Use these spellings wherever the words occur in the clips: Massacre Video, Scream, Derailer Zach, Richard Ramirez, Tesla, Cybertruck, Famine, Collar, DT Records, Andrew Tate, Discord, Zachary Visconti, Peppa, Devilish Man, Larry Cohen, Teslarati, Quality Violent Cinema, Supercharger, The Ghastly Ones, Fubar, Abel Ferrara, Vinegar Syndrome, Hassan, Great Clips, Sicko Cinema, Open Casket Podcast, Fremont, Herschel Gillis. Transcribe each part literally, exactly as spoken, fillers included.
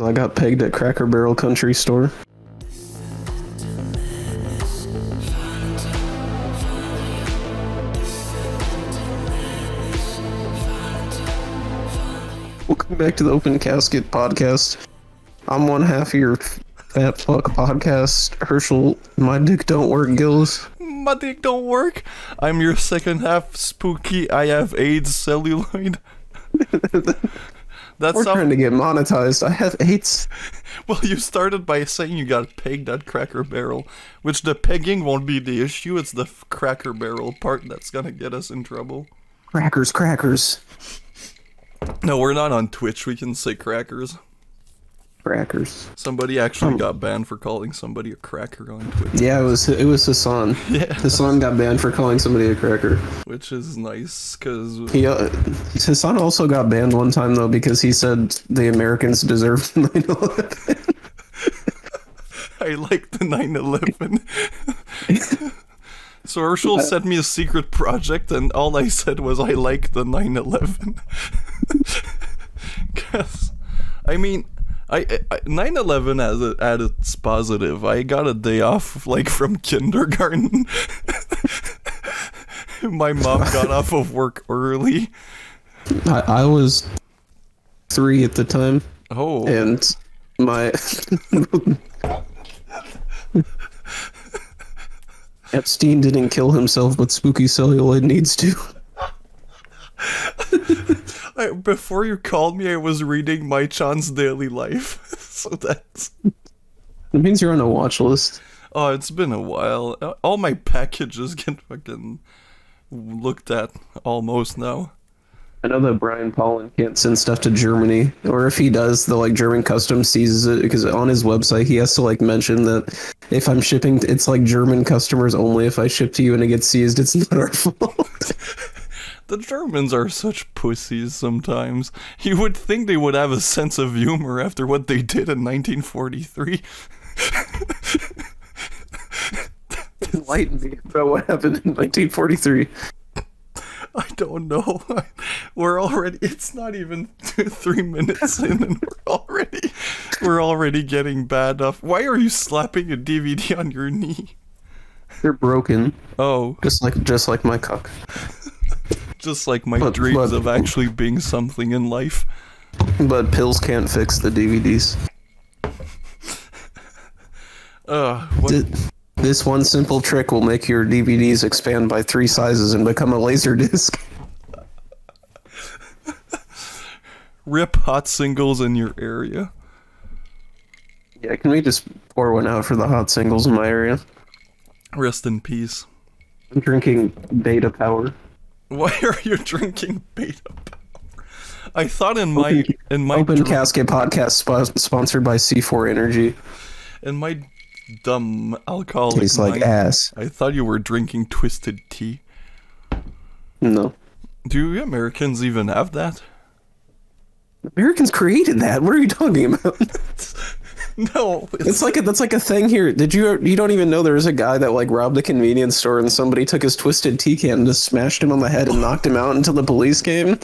I got pegged at Cracker Barrel Country Store. Welcome back to the Open Casket Podcast. I'm one half of your fat fuck podcast, Herschel. My dick don't work, Gillis. My dick don't work? I'm your second half, spooky. I have AIDS celluloid. That's We're trying to get monetized. I have eights. Well, you started by saying you got pegged at Cracker Barrel, which the pegging won't be the issue. It's the Cracker Barrel part that's going to get us in trouble. Crackers, crackers. No, we're not on Twitch. We can say crackers. Crackers. Somebody actually um, got banned for calling somebody a cracker on Twitch. Yeah, it was it was Hassan. Yeah. Hassan got banned for calling somebody a cracker. Which is nice, because... Uh, Hassan also got banned one time, though, because he said the Americans deserved the nine eleven. I like the nine eleven. So Herschel sent me a secret project, and all I said was, I like the nine eleven. Because, I mean... nine eleven has a, at its positive. I got a day off, like, from kindergarten. My mom got off of work early. I, I was three at the time. Oh. And my... Epstein didn't kill himself, but Spooky Celluloid needs to. I, before you called me, I was reading My Chan's Daily Life, so that's... It means you're on a watch list. Oh, it's been a while. All my packages get fucking looked at almost now. I know that Brian Pollen can't send stuff to Germany, or if he does, the like German customs seizes it, because on his website he has to like mention that if I'm shipping, to, it's like German customers only. If I ship to you and it gets seized, it's not our fault. The Germans are such pussies sometimes. You would think they would have a sense of humor after what they did in nineteen forty-three. Enlighten me about what happened in nineteen forty-three. I don't know. We're already... It's not even two, three minutes in and we're already... We're already getting bad off. Why are you slapping a D V D on your knee? They're broken. Oh. Just like, just like my cock. Just like my but, dreams but, of actually being something in life. But pills can't fix the D V Ds. uh, what? This one simple trick will make your D V Ds expand by three sizes and become a laser disc. Rip hot singles in your area. Yeah, can we just pour one out for the hot singles in my area? Rest in peace. I'm drinking beta power. Why are you drinking beta power? I thought in my open, in my open casket podcast sp sponsored by C four Energy. In my dumb alcoholic tastes like mind, ass. I thought you were drinking twisted tea. No. Do Americans even have that? Americans created that. What are you talking about? No, it's, it's like a, that's like a thing here. Did you you don't even know there was a guy that like robbed a convenience store and somebody took his twisted tea can and just smashed him on the head and knocked him out until the police came.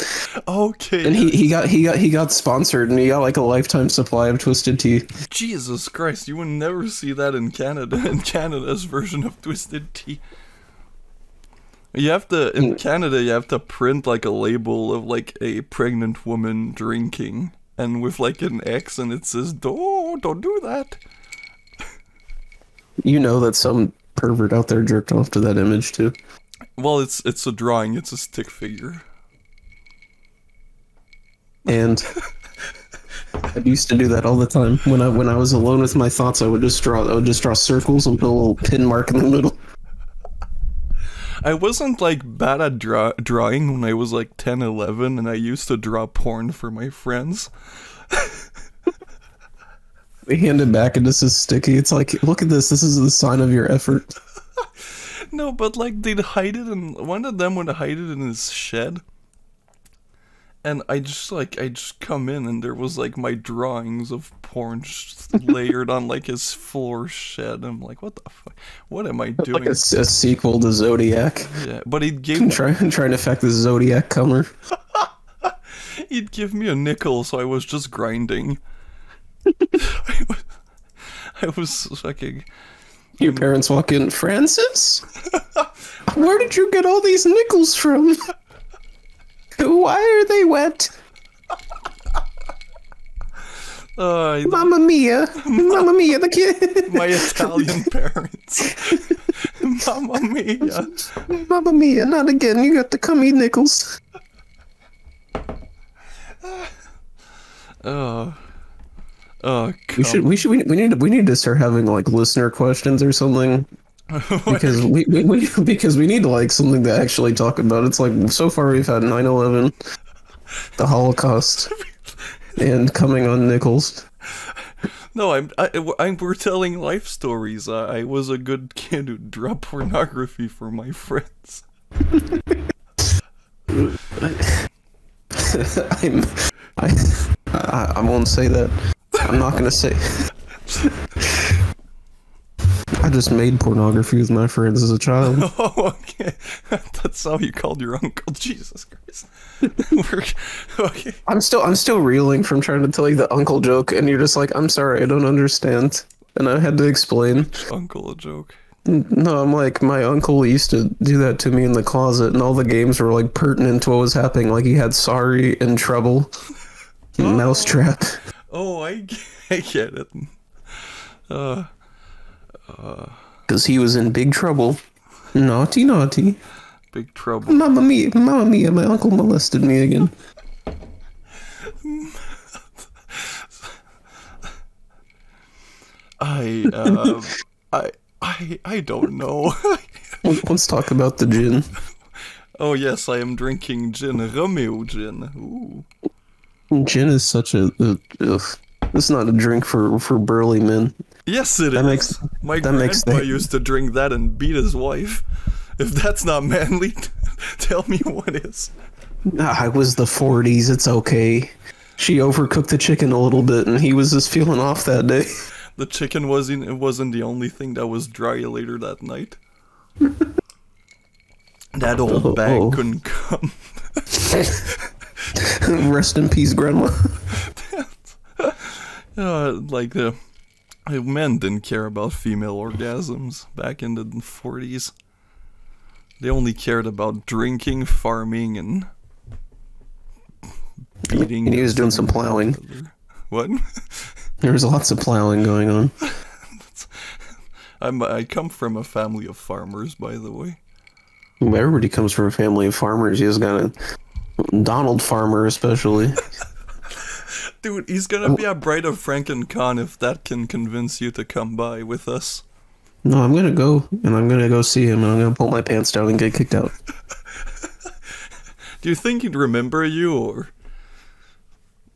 Okay. And he he got he got he got sponsored and he got like a lifetime supply of twisted tea. Jesus Christ, you would never see that in Canada. In Canada's version of twisted tea. You have to in Canada you have to print like a label of like a pregnant woman drinking. And with like an X, and it says, "Don't, don't do that." You know that some pervert out there jerked off to that image too. Well, it's it's a drawing. It's a stick figure. And I used to do that all the time when I when I was alone with my thoughts. I would just draw. I would just draw circles and put a little pin mark in the middle. I wasn't like bad at draw drawing when I was like ten, eleven, and I used to draw porn for my friends. They hand it back and this is sticky. It's like, look at this, this is the sign of your effort. No, but like they'd hide it, and one of them would hide it in his shed. And I just like, I just come in and there was like my drawings of porn layered on like his floor shed. I'm like, what the fuck? What am I doing? Like a, a sequel to Zodiac. Yeah, but he'd give me... Try, trying to affect the Zodiac cover. He'd give me a nickel, so I was just grinding. I, was, I was fucking... Your parents walk in, Francis? Where did you get all these nickels from? Why are they wet? Uh, Mamma Mia, Mamma Mia, the kid. My Italian parents. Mamma Mia. Mamma Mia, not again, you got to come eat nickels. Oh. Oh, we should, we should, we, we need, we need to start having like listener questions or something, because we, we, we, because we need like something to actually talk about. It's like so far we've had nine eleven, the Holocaust, and coming on nickels. No, I'm, I, I'm, we're telling life stories. I, I was a good kid who dropped pornography for my friends. I'm, I, I, I won't say that. I'm not gonna say. I just made pornography with my friends as a child. Oh, okay. That's how you called your uncle. Jesus Christ. Okay. I'm still, I'm still reeling from trying to tell you the uncle joke, and you're just like, I'm sorry, I don't understand, and I had to explain. Uncle a joke. No, I'm like, my uncle used to do that to me in the closet, and all the games were like pertinent to what was happening. Like he had Sorry and Trouble, and oh. Mousetrap. Oh, I, I get it. Uh, uh. Cause he was in big trouble. Naughty, naughty. Big trouble. Mamma mia, mamma mia, my uncle molested me again. I, uh, I, I, I don't know. Let's talk about the gin. Oh yes, I am drinking gin, Romeo gin. Ooh. Gin is such a, a, a. It's not a drink for for burly men. Yes, it that is. Makes, My that grandpa makes used to drink that and beat his wife. If that's not manly, tell me what is. Ah, it was the forties. It's okay. She overcooked the chicken a little bit, and he was just feeling off that day. The chicken wasn't. It wasn't the only thing that was dry later that night. That old oh, bag oh. couldn't come. Rest in peace, Grandma. uh, like the men didn't care about female orgasms back in the forties. They only cared about drinking, farming, and beating. And he was doing some plowing. What? There was lots of plowing going on. I'm, I come from a family of farmers, by the way. Everybody comes from a family of farmers. You just gotta. Donald Farmer, especially. Dude, he's gonna be a Bride of Franken-Con if that can convince you to come by with us. No, I'm gonna go, and I'm gonna go see him, and I'm gonna pull my pants down and get kicked out. Do you think he'd remember you, or...?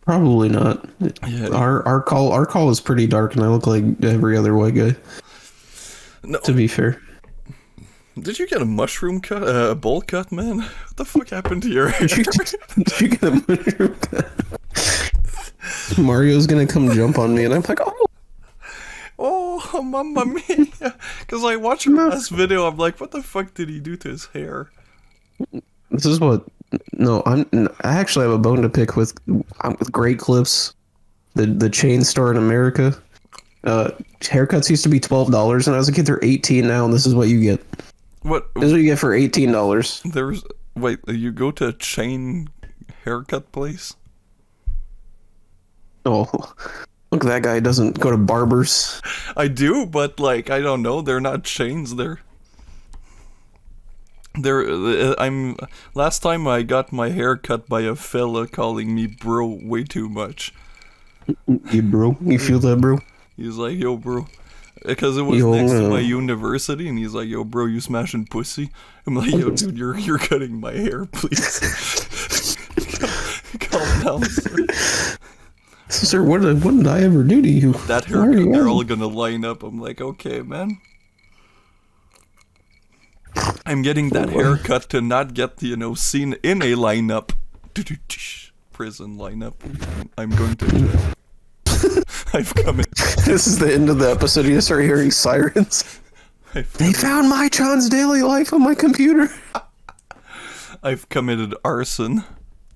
Probably not. Yeah. Our, our, call, our call is pretty dark, and I look like every other white guy. No. To be fair. Did you get a mushroom cut, a uh, bowl cut, man? What the fuck happened to your hair? Did you, did you get a mushroom cut? Mario's gonna come jump on me, and I'm like, oh! Oh, mamma mia! Because I watched your last video, I'm like, what the fuck did he do to his hair? This is what... No, I'm, I actually have a bone to pick with, with Great Clips, the, the chain store in America. Uh, haircuts used to be twelve dollars, and I was a kid, they're eighteen now, and this is what you get. What? This is what you get for eighteen dollars. There's, wait, you go to a chain haircut place? Oh, look, that guy doesn't go to barbers. I do, but like, I don't know, they're not chains, they're... They're, I'm, last time I got my hair cut by a fella calling me bro way too much. You bro? You feel that, bro? He's like, yo, bro. Because it was yo, next to my university, and he's like, yo, bro, you smashing pussy? I'm like, yo, dude, you're, you're cutting my hair, please. Calm down, sir. Sir, what did, what did I ever do to you? That haircut, you they're on? all gonna line up. I'm like, okay, man. I'm getting that oh, haircut to not get, you know, seen in a lineup. Prison lineup. I'm going to jail. I've come in. This is the end of the episode. You start hearing sirens. They found my John's Daily Life on my computer. I've committed arson.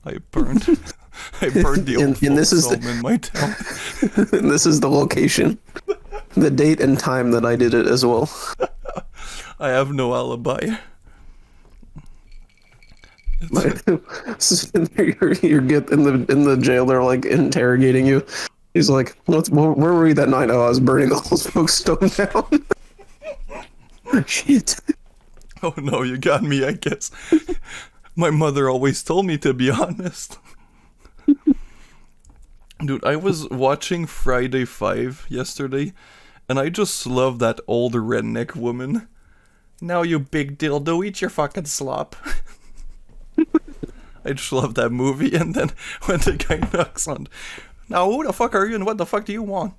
I burned I burned the old and, and this is the, in my town. And this is the location, the date and time that I did it as well. I have no alibi. you're, you're get in the in the jail. They're like interrogating you. He's like, What's, where were we that night? Oh, I was burning the whole Smokestone down. Shit. Oh no, you got me. I guess my mother always told me to be honest. Dude, I was watching Friday Five yesterday, and I just love that old redneck woman. Now you big dildo, eat your fucking slop. I just love that movie, and then when the guy knocks on, now who the fuck are you and what the fuck do you want?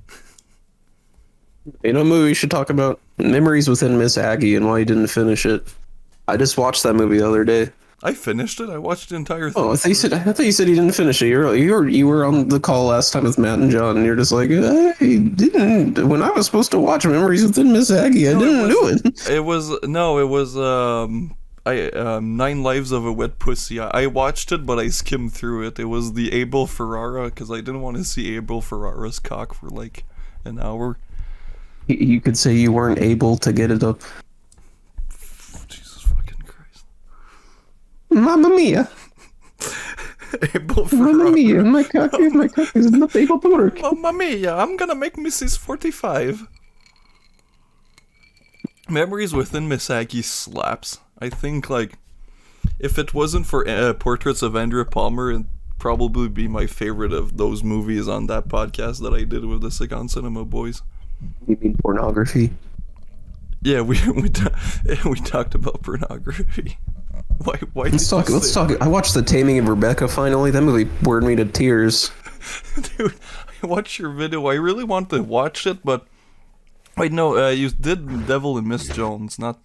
You know, a movie we should talk about, Memories Within Miss Aggie, and why you didn't finish it. I just watched that movie the other day. I finished it. I watched the entire thing. Oh, I thought you said I thought you said you didn't finish it. You were you were you were on the call last time with Matt and John, and you're just like, I didn't. When I was supposed to watch Memories Within Miss Aggie, I no, didn't it was, do it. It was no, it was um. I, um, Nine Lives of a Wet Pussy. I, I watched it, but I skimmed through it. It was the Abel Ferrara, because I didn't want to see Abel Ferrara's cock for like an hour. You could say you weren't able to get it up. Jesus fucking Christ. Mamma mia. Abel Ferrara. Mamma mia, my cock, my cock is not able to work. Mamma mia, I'm gonna make Missus forty-five. Memories Within Miss Aggie slaps. I think, like, if it wasn't for uh, Portraits of Andrea Palmer, it'd probably be my favorite of those movies on that podcast that I did with the Sicko Cinema boys. You mean pornography? Yeah, we we ta we talked about pornography. Why? Why? Let's talk. Let's talk. That? I watched The Taming of Rebecca finally. That movie bored me to tears. Dude, I watched your video. I really want to watch it, but wait, no, uh, you did Devil and Miss Jones, not.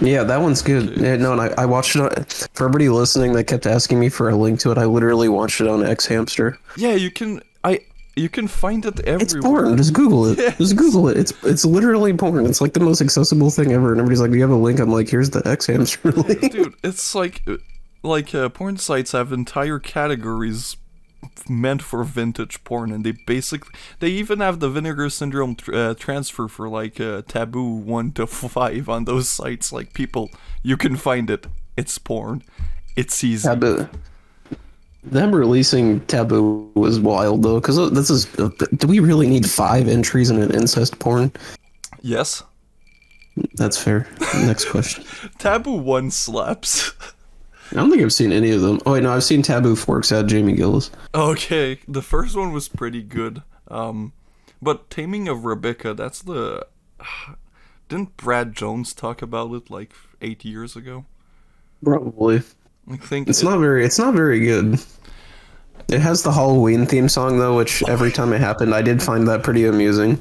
Yeah, that one's good. Yeah, no, and I, I watched it on, for everybody listening that kept asking me for a link to it, I literally watched it on X Hamster. Yeah, you can I you can find it everywhere. It's porn. Just Google it. Yes. Just Google it. It's it's literally porn. It's like the most accessible thing ever, and everybody's like, do you have a link? I'm like, here's the X Hamster link. Dude, it's like like uh, porn sites have entire categories meant for vintage porn, and they basically they even have the Vinegar Syndrome tr uh, transfer for like uh, Taboo one to five on those sites. Like, people, you can find it. It's porn. It's easy. Taboo. Them releasing Taboo was wild though, because this is. Uh, do we really need five entries in an incest porn? Yes. That's fair. Next question. Taboo one slaps. I don't think I've seen any of them. Oh, wait, no, I've seen Taboo Forks at Jamie Gillis. Okay, the first one was pretty good. Um, but Taming of Rebecca, that's the... Didn't Brad Jones talk about it like eight years ago? Probably. I think it's it, not very. It's not very good. It has the Halloween theme song, though, which every time it happened, I did find that pretty amusing.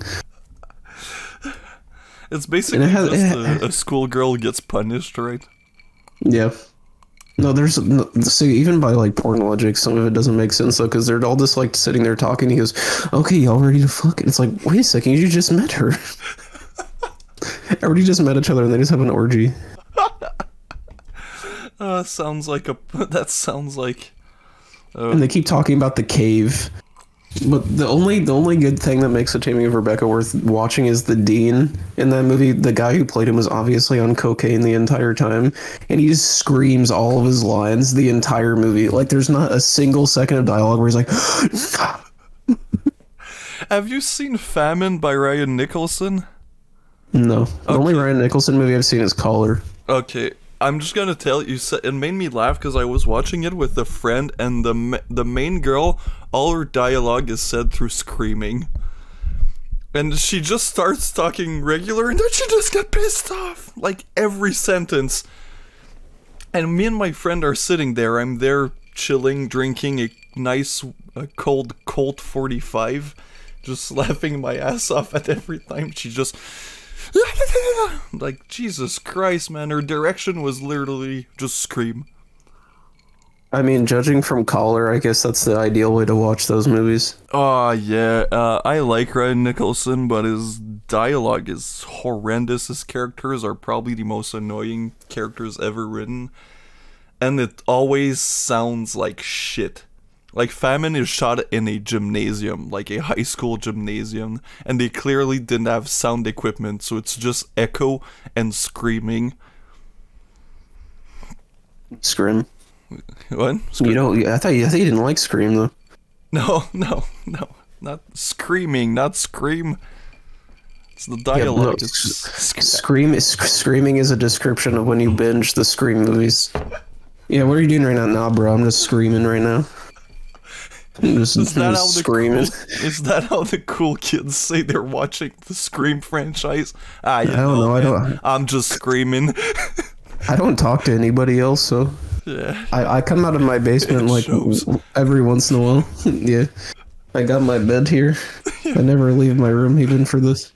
It's basically it has, just it, a, a schoolgirl gets punished, right? Yeah. No, there's no, so even by like porn logic, some of it doesn't make sense though, because they're all just like sitting there talking. He goes, "Okay, y'all ready to fuck?" And it's like, wait a second, you just met her. Everybody just met each other, and they just have an orgy. uh, sounds like a. That sounds like. Uh, and they keep talking about the cave, but the only the only good thing that makes The Taming of Rebecca worth watching is the dean in that movie. The guy who played him was obviously on cocaine the entire time, and he just screams all of his lines the entire movie. Like, there's not a single second of dialogue where he's like. Have you seen Famine by Ryan Nicholson? No, okay. The only Ryan Nicholson movie I've seen is Collar. Okay. I'm just gonna tell you, it made me laugh because I was watching it with a friend, and the the main girl, all her dialogue is said through screaming. And she just starts talking regular, and then she just got pissed off! Like, every sentence. And me and my friend are sitting there, I'm there chilling, drinking a nice a cold Colt forty-five, just laughing my ass off at every time she just... Like, Jesus Christ, man, her direction was literally just scream. I mean, judging from Collar, I guess that's the ideal way to watch those movies. Oh, yeah. Uh, I like Ryan Nicholson, but his dialogue is horrendous. His characters are probably the most annoying characters ever written. And it always sounds like shit. Like, Famine is shot in a gymnasium, like a high school gymnasium, and they clearly didn't have sound equipment, so it's just echo and screaming. Scream. What? Scream. You don't, I thought you, I thought you didn't like Scream, though. No, no, no. Not screaming, not scream. It's the dialogue. Yeah, no, it's sc scream is, sc screaming is a description of when you binge the Scream movies. Yeah, what are you doing right now? Nah, bro, I'm just screaming right now. Just, is, that how the cool, is that how the cool kids say they're watching the Scream franchise? Ah, you I don't know, know I don't, I'm just screaming. I don't talk to anybody else, so yeah. I, I come out of my basement it like shows. every once in a while. Yeah, I got my bed here. I never leave my room even for this.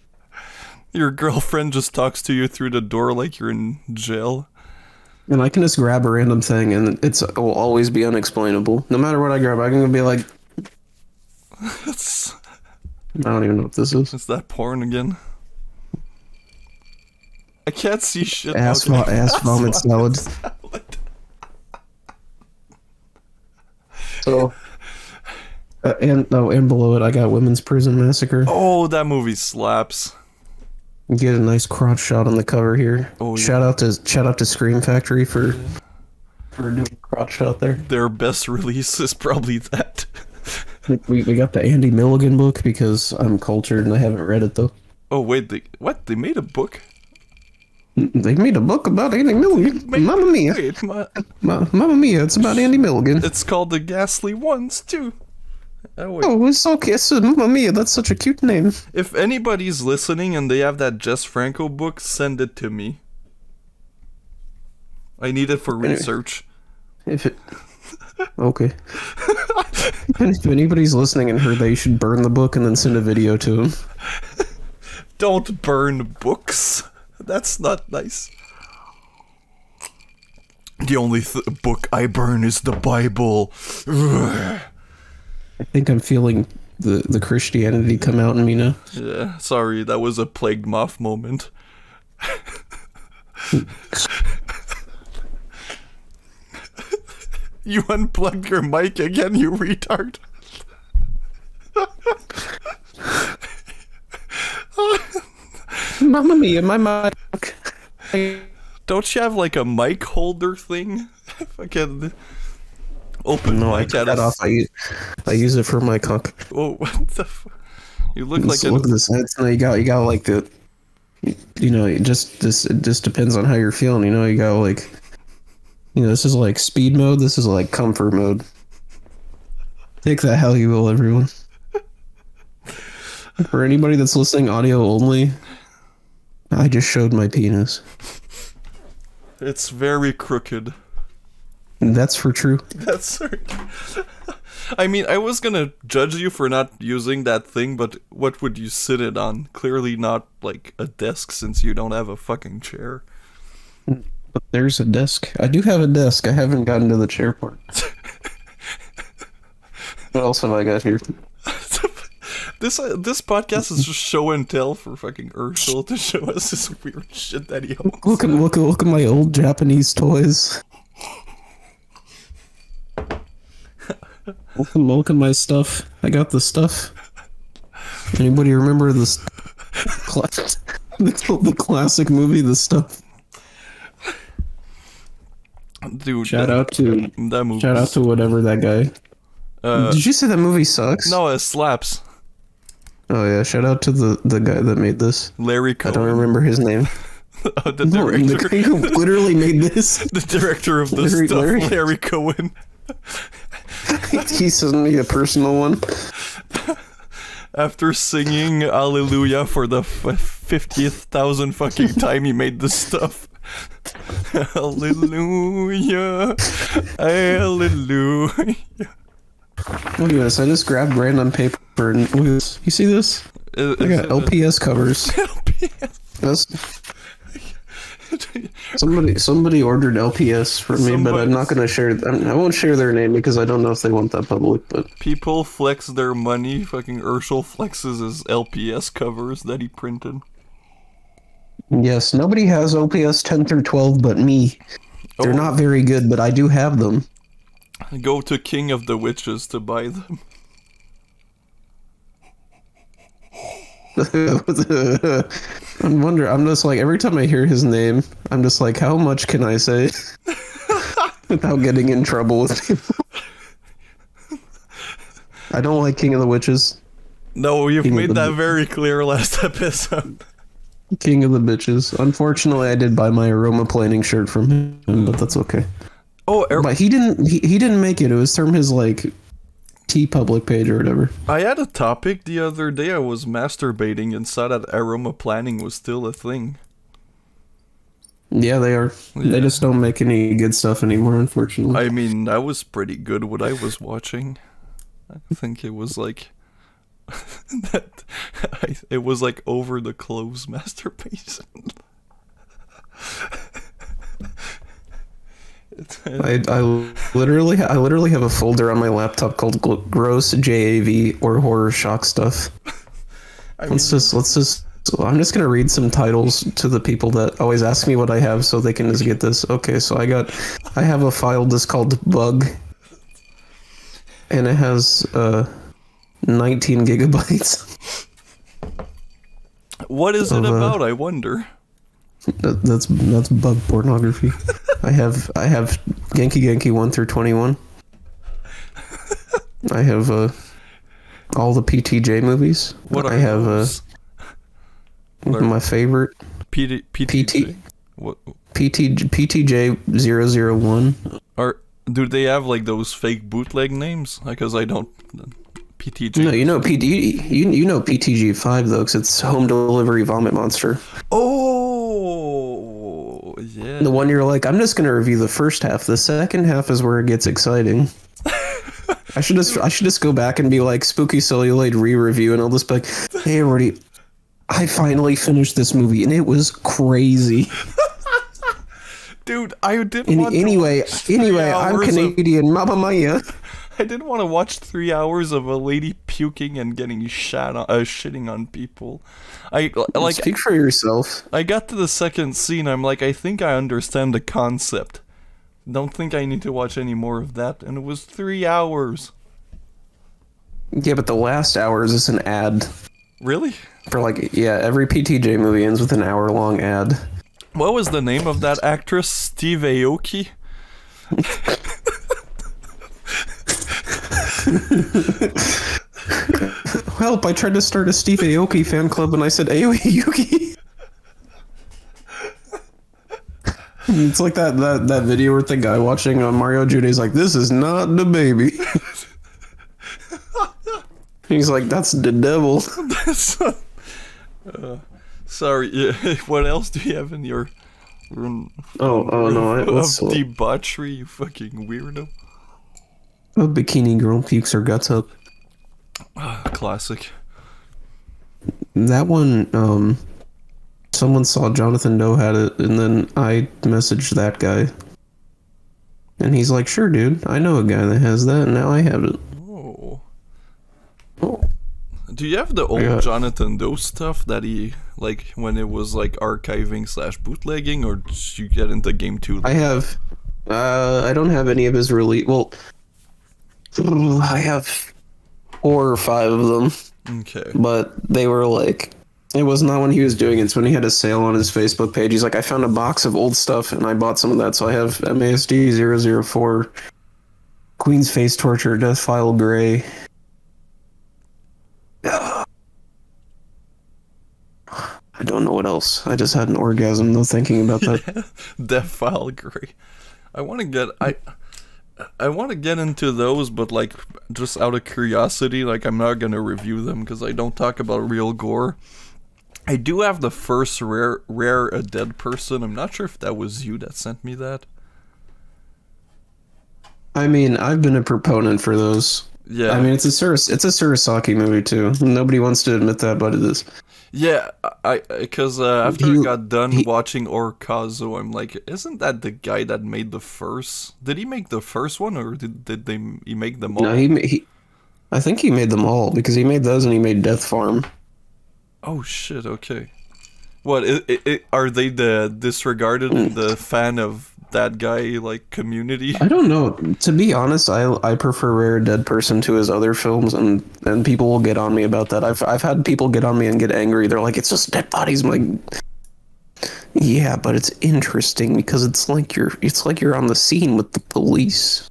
Your girlfriend just talks to you through the door like you're in jail. And I can just grab a random thing, and it's, it will always be unexplainable. No matter what I grab, I can be like... It's... I don't even know what this is. Is that porn again? I can't see shit. Ass, okay. ass, ass vomit salad. salad. So... Uh, and, oh, and below it, I got Women's Prison Massacre. Oh, that movie slaps. Get a nice crotch shot on the cover here. Oh, yeah. Shout out to shout out to Scream Factory for for doing a crotch shot there. Their best release is probably that. we we got the Andy Milligan book because I'm cultured and I haven't read it though. Oh wait, they, what? They made a book? They made a book about Andy Milligan. Made, Mamma mia! Wait, my, Ma, Mamma mia! It's about Andy Milligan. It's called The Ghastly Ones too. Oh, oh, it's okay. So, Mamma Mia, that's such a cute name. If anybody's listening and they have that Jess Franco book, send it to me. I need it for research. If it... Okay. If anybody's listening and heard that, you should burn the book and then send a video to them. Don't burn books. That's not nice. The only th book I burn is the Bible. Ugh. I think I'm feeling the, the Christianity come out in me now. Yeah, sorry, that was a plagued moth moment. You unplugged your mic again, you retard. Mamma mia, my mic. Don't you have like a mic holder thing? Fucking... Open no, mic. I cut that off. I use, I use it for my cock. Oh, what the f You look just like look a... at this. No, you got you got like the, you know, it just this it just depends on how you're feeling. You know, you got like, you know, this is like speed mode. This is like comfort mode. Take that how you will, everyone. For anybody that's listening audio only, I just showed my penis. It's very crooked. That's for true. That's for... I mean, I was gonna judge you for not using that thing, but what would you sit it on? Clearly not, like, a desk since you don't have a fucking chair. But there's a desk. I do have a desk. I haven't gotten to the chair part. What else have I got here? This uh, this podcast is just show and tell for fucking Herschel to show us this weird shit that he owns. Look at, look, look at my old Japanese toys. Welcome, welcome my stuff. I got the stuff. Anybody remember this cl the, the classic movie, The Stuff? Dude, shout that, out to that movie. Shout out to whatever that guy. Uh, Did you say that movie sucks? No, it slaps. Oh yeah, shout out to the the guy that made this. Larry Cohen. I don't remember his name. Oh, the director no, the guy who literally made this. The director of The Larry, Stuff, Larry, Larry Cohen. He sent me a personal one. After singing Hallelujah for the fiftieth thousand fucking time, he made this stuff. Hallelujah, Hallelujah. Look at this! I just grabbed random paper and look at this. You see this? Is, I got L P S a... covers. L P S. That's... Somebody, somebody ordered L P S for me, somebody, but I'm not gonna share. I'm, I won't share their name because I don't know if they want that public. But people flex their money. Fucking Herschel flexes his L P S covers that he printed. Yes, nobody has L P S ten through twelve but me. They're oh. not very good, but I do have them. Go to King of the Witches to buy them. I wonder, I'm just like, every time I hear his name, I'm just like, how much can I say without getting in trouble with people? I don't like King of the Witches. No, you've King made that bitches. very clear last episode. King of the Bitches. Unfortunately, I did buy my aroma planning shirt from him, but that's okay. Oh, er but he didn't. He, he didn't make it. It was from his like T public page or whatever. I had a topic the other day. I was masturbating and saw that aroma planning was still a thing. Yeah, they are. Yeah. They just don't make any good stuff anymore, unfortunately. I mean, I was pretty good what I was watching. I think it was like. that I, it was like over the clothes masturbation. I, I literally I literally have a folder on my laptop called gross J A V or horror shock stuff. I mean, let's just let's just so I'm just gonna read some titles to the people that always ask me what I have so they can just get this. Okay, so I got I have a file just called bug, and it has uh. nineteen gigabytes. What is of, it about? Uh, I wonder. That, that's that's bug pornography. I have I have Genki Genki one through twenty-one. I have uh, all the P T J movies. What I have uh, my favorite P T J. What P T J zero zero one. Are do they have like those fake bootleg names? Because I don't. P T G. No, you know P D. You you know P T G five though, because it's Home Delivery Vomit Monster. Oh yeah. The one you're like, I'm just gonna review the first half. The second half is where it gets exciting. I should just I should just go back and be like Spooky Celluloid re-review, and I'll just be like, hey everybody, I finally finished this movie and it was crazy. Dude, I didn't. Want anyway, to anyway, I'm Canadian, of... Mama Mia. I didn't want to watch three hours of a lady puking and getting shat on, uh, shitting on people. I like. Speak for yourself. I got to the second scene. I'm like, I think I understand the concept. Don't think I need to watch any more of that. And it was three hours. Yeah, but the last hour is just an ad. Really? For like, yeah, every P T J movie ends with an hour-long ad. What was the name of that actress? Steve Aoki. Help, I tried to start a Steve Aoki fan club and I said Aoki Yuki. It's like that, that that video where the guy watching on Mario Judy's like, this is not the baby. He's like, that's the devil. That's, uh, sorry, what else do you have in your room? Oh, oh room no, it was of debauchery, you fucking weirdo. A bikini girl pukes her guts up. Uh, classic. That one, um... someone saw Jonathan Doe had it, and then I messaged that guy. And he's like, sure, dude. I know a guy that has that, and now I have it. Oh. Oh. Do you have the old yeah. Jonathan Doe stuff that he... like, when it was, like, archiving slash bootlegging, or did you get into game two? I have... Uh, I don't have any of his really... well... I have four or five of them. Okay. But they were like, it was not when he was doing it. It's when he had a sale on his Facebook page. He's like, I found a box of old stuff and I bought some of that. So I have M A S D zero zero four, Queen's Face Torture, Death File Gray. I don't know what else. I just had an orgasm though thinking about that. Yeah, Death File Gray. I want to get... I. I want to get into those, but like, just out of curiosity, like I'm not gonna review them because I don't talk about real gore. I do have the first rare, rare a dead person. I'm not sure if that was you that sent me that. I mean, I've been a proponent for those. Yeah. I mean, it's a Suris it's a Surasaki movie too. Nobody wants to admit that, but it is. Yeah, I because uh, after he, I got done he, watching Orkazo, I'm like, isn't that the guy that made the first? Did he make the first one, or did did they he make them all? No, he he. I think he made them all because he made those and he made Death Farm. Oh shit! Okay, what it, it, it, are they the disregarded and the fan of that guy like community? I don't know. To be honest, I I prefer Rare Dead Person to his other films, and and people will get on me about that. I've I've had people get on me and get angry. They're like, it's just dead bodies. I'm like, yeah, but it's interesting because it's like you're it's like you're on the scene with the police.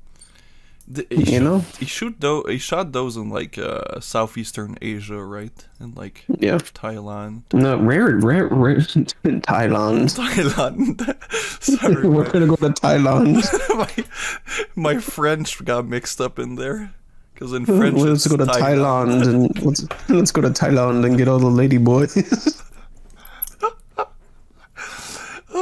The, he you shoot, know, he shoot though he shot those in like uh, southeastern Asia, right? And like yeah. Thailand. No, rare, rare, rare Thailand. Thailand. Sorry, we're man. gonna go to Thailand. my, my French got mixed up in there because in French. Well, let's it's go to Thailand, Thailand and let's, let's go to Thailand and get all the lady boys.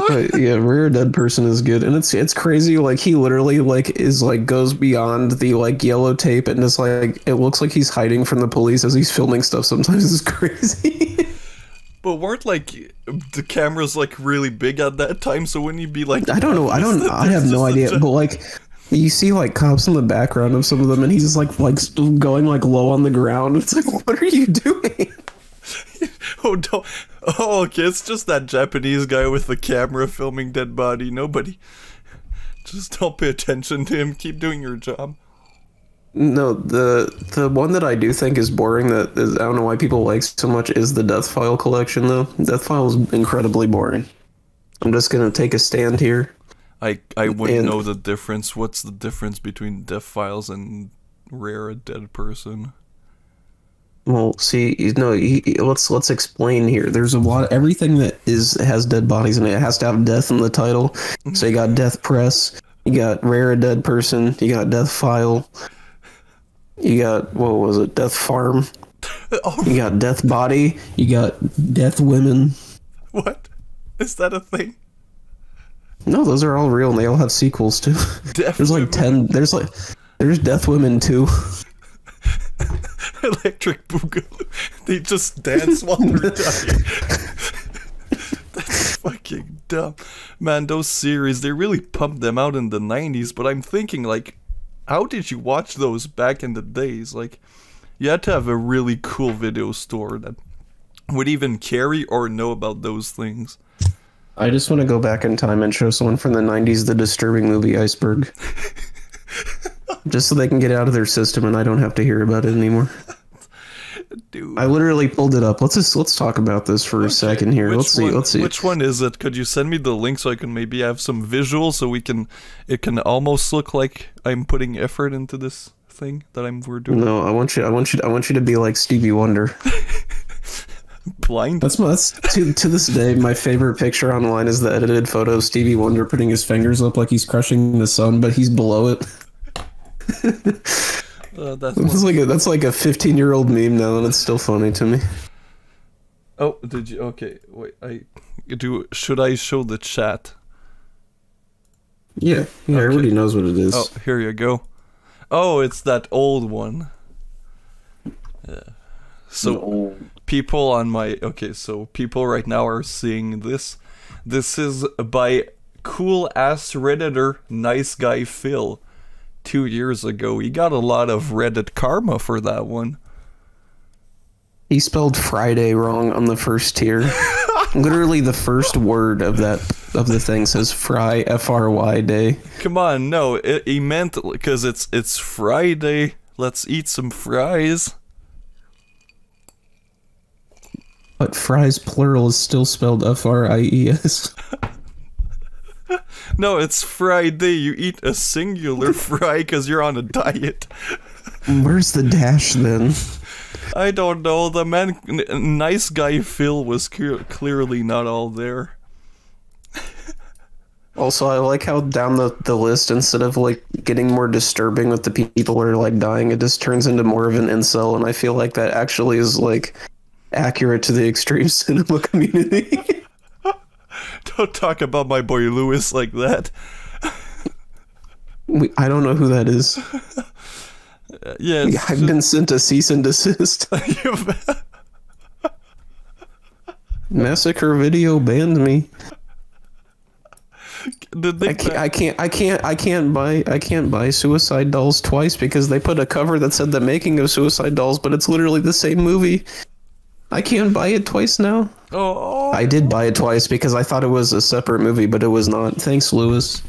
But yeah, Rare Dead Person is good, and it's it's crazy. Like he literally like is like goes beyond the like yellow tape, and it's like it looks like he's hiding from the police as he's filming stuff. Sometimes it's crazy. But weren't like the cameras like really big at that time? So wouldn't you be like? I don't know. I don't. I have no idea. But like. You see, like, cops in the background of some of them, and he's just like like going like low on the ground. It's like, what are you doing? Oh, don't. Oh, okay, it's just that Japanese guy with the camera filming dead body. Nobody. Just don't pay attention to him. Keep doing your job. No, the the one that I do think is boring, that is, I don't know why people like so much, is the Death File collection, though. Death File is incredibly boring. I'm just going to take a stand here. I, I wouldn't and, know the difference. What's the difference between Death Files and Rare Dead Person? Well, see, you know, he, let's let's explain here. There's a lot, everything that is has dead bodies in it, it has to have death in the title. So you got Death Press, you got Rare Dead Person, you got Death File, you got what was it, Death Farm, oh. you got Death Body, you got Death Women. What is that a thing? No, those are all real, and they all have sequels too. Death there's like women. ten. There's like there's Death Women too. Electric Boogaloo. They just dance while they're dying. That's fucking dumb. Man, those series, they really pumped them out in the nineties, but I'm thinking, like, how did you watch those back in the days? Like, you had to have a really cool video store that would even carry or know about those things. I just want to go back in time and show someone from the nineties the disturbing movie Iceberg. Just so they can get out of their system and I don't have to hear about it anymore. Dude. I literally pulled it up. Let's just let's talk about this for okay. a second here. Which let's see. One, let's see. Which one is it? Could you send me the link so I can maybe have some visual so we can? It can almost look like I'm putting effort into this thing that I'm we're doing. No, I want you. I want you. I want you to be like Stevie Wonder. Blind. That's my. To to this day, my favorite picture online is the edited photo of Stevie Wonder putting his fingers up like he's crushing the sun, but he's below it. uh, that's, that's like a that's like a fifteen year old meme now, and it's still funny to me. Oh, did you? Okay, wait. I do. Should I show the chat? Yeah, yeah. Okay. Everybody knows what it is. Oh, here you go. Oh, it's that old one. Yeah. So no. people on my okay. So people right now are seeing this. This is by cool ass Redditor, nice guy Phil. Two years ago, he got a lot of Reddit karma for that one. He spelled Friday wrong on the first tier. Literally, the first word of that of the thing says "fry" f r y day. Come on, no, it, he meant because it's it's Friday. Let's eat some fries. But fries plural is still spelled f r i e s. No, it's Friday. You eat a singular fry because you're on a diet. Where's the dash then? I don't know. The man, n nice guy Phil was clearly not all there. Also, I like how down the, the list, instead of like getting more disturbing with the people who are like dying, it just turns into more of an incel. And I feel like that actually is like accurate to the extreme cinema community. Don't talk about my boy Lewis like that. we, I don't know who that is. uh, yeah, I've just... been sent a cease and desist. Massacre video banned me. Did they I, can't, I can't. I can't. I can't buy. I can't buy Suicide Dolls twice because they put a cover that said the making of Suicide Dolls, but it's literally the same movie. I can't buy it twice now. Oh, oh. I did buy it twice because I thought it was a separate movie, but it was not. Thanks, Lewis.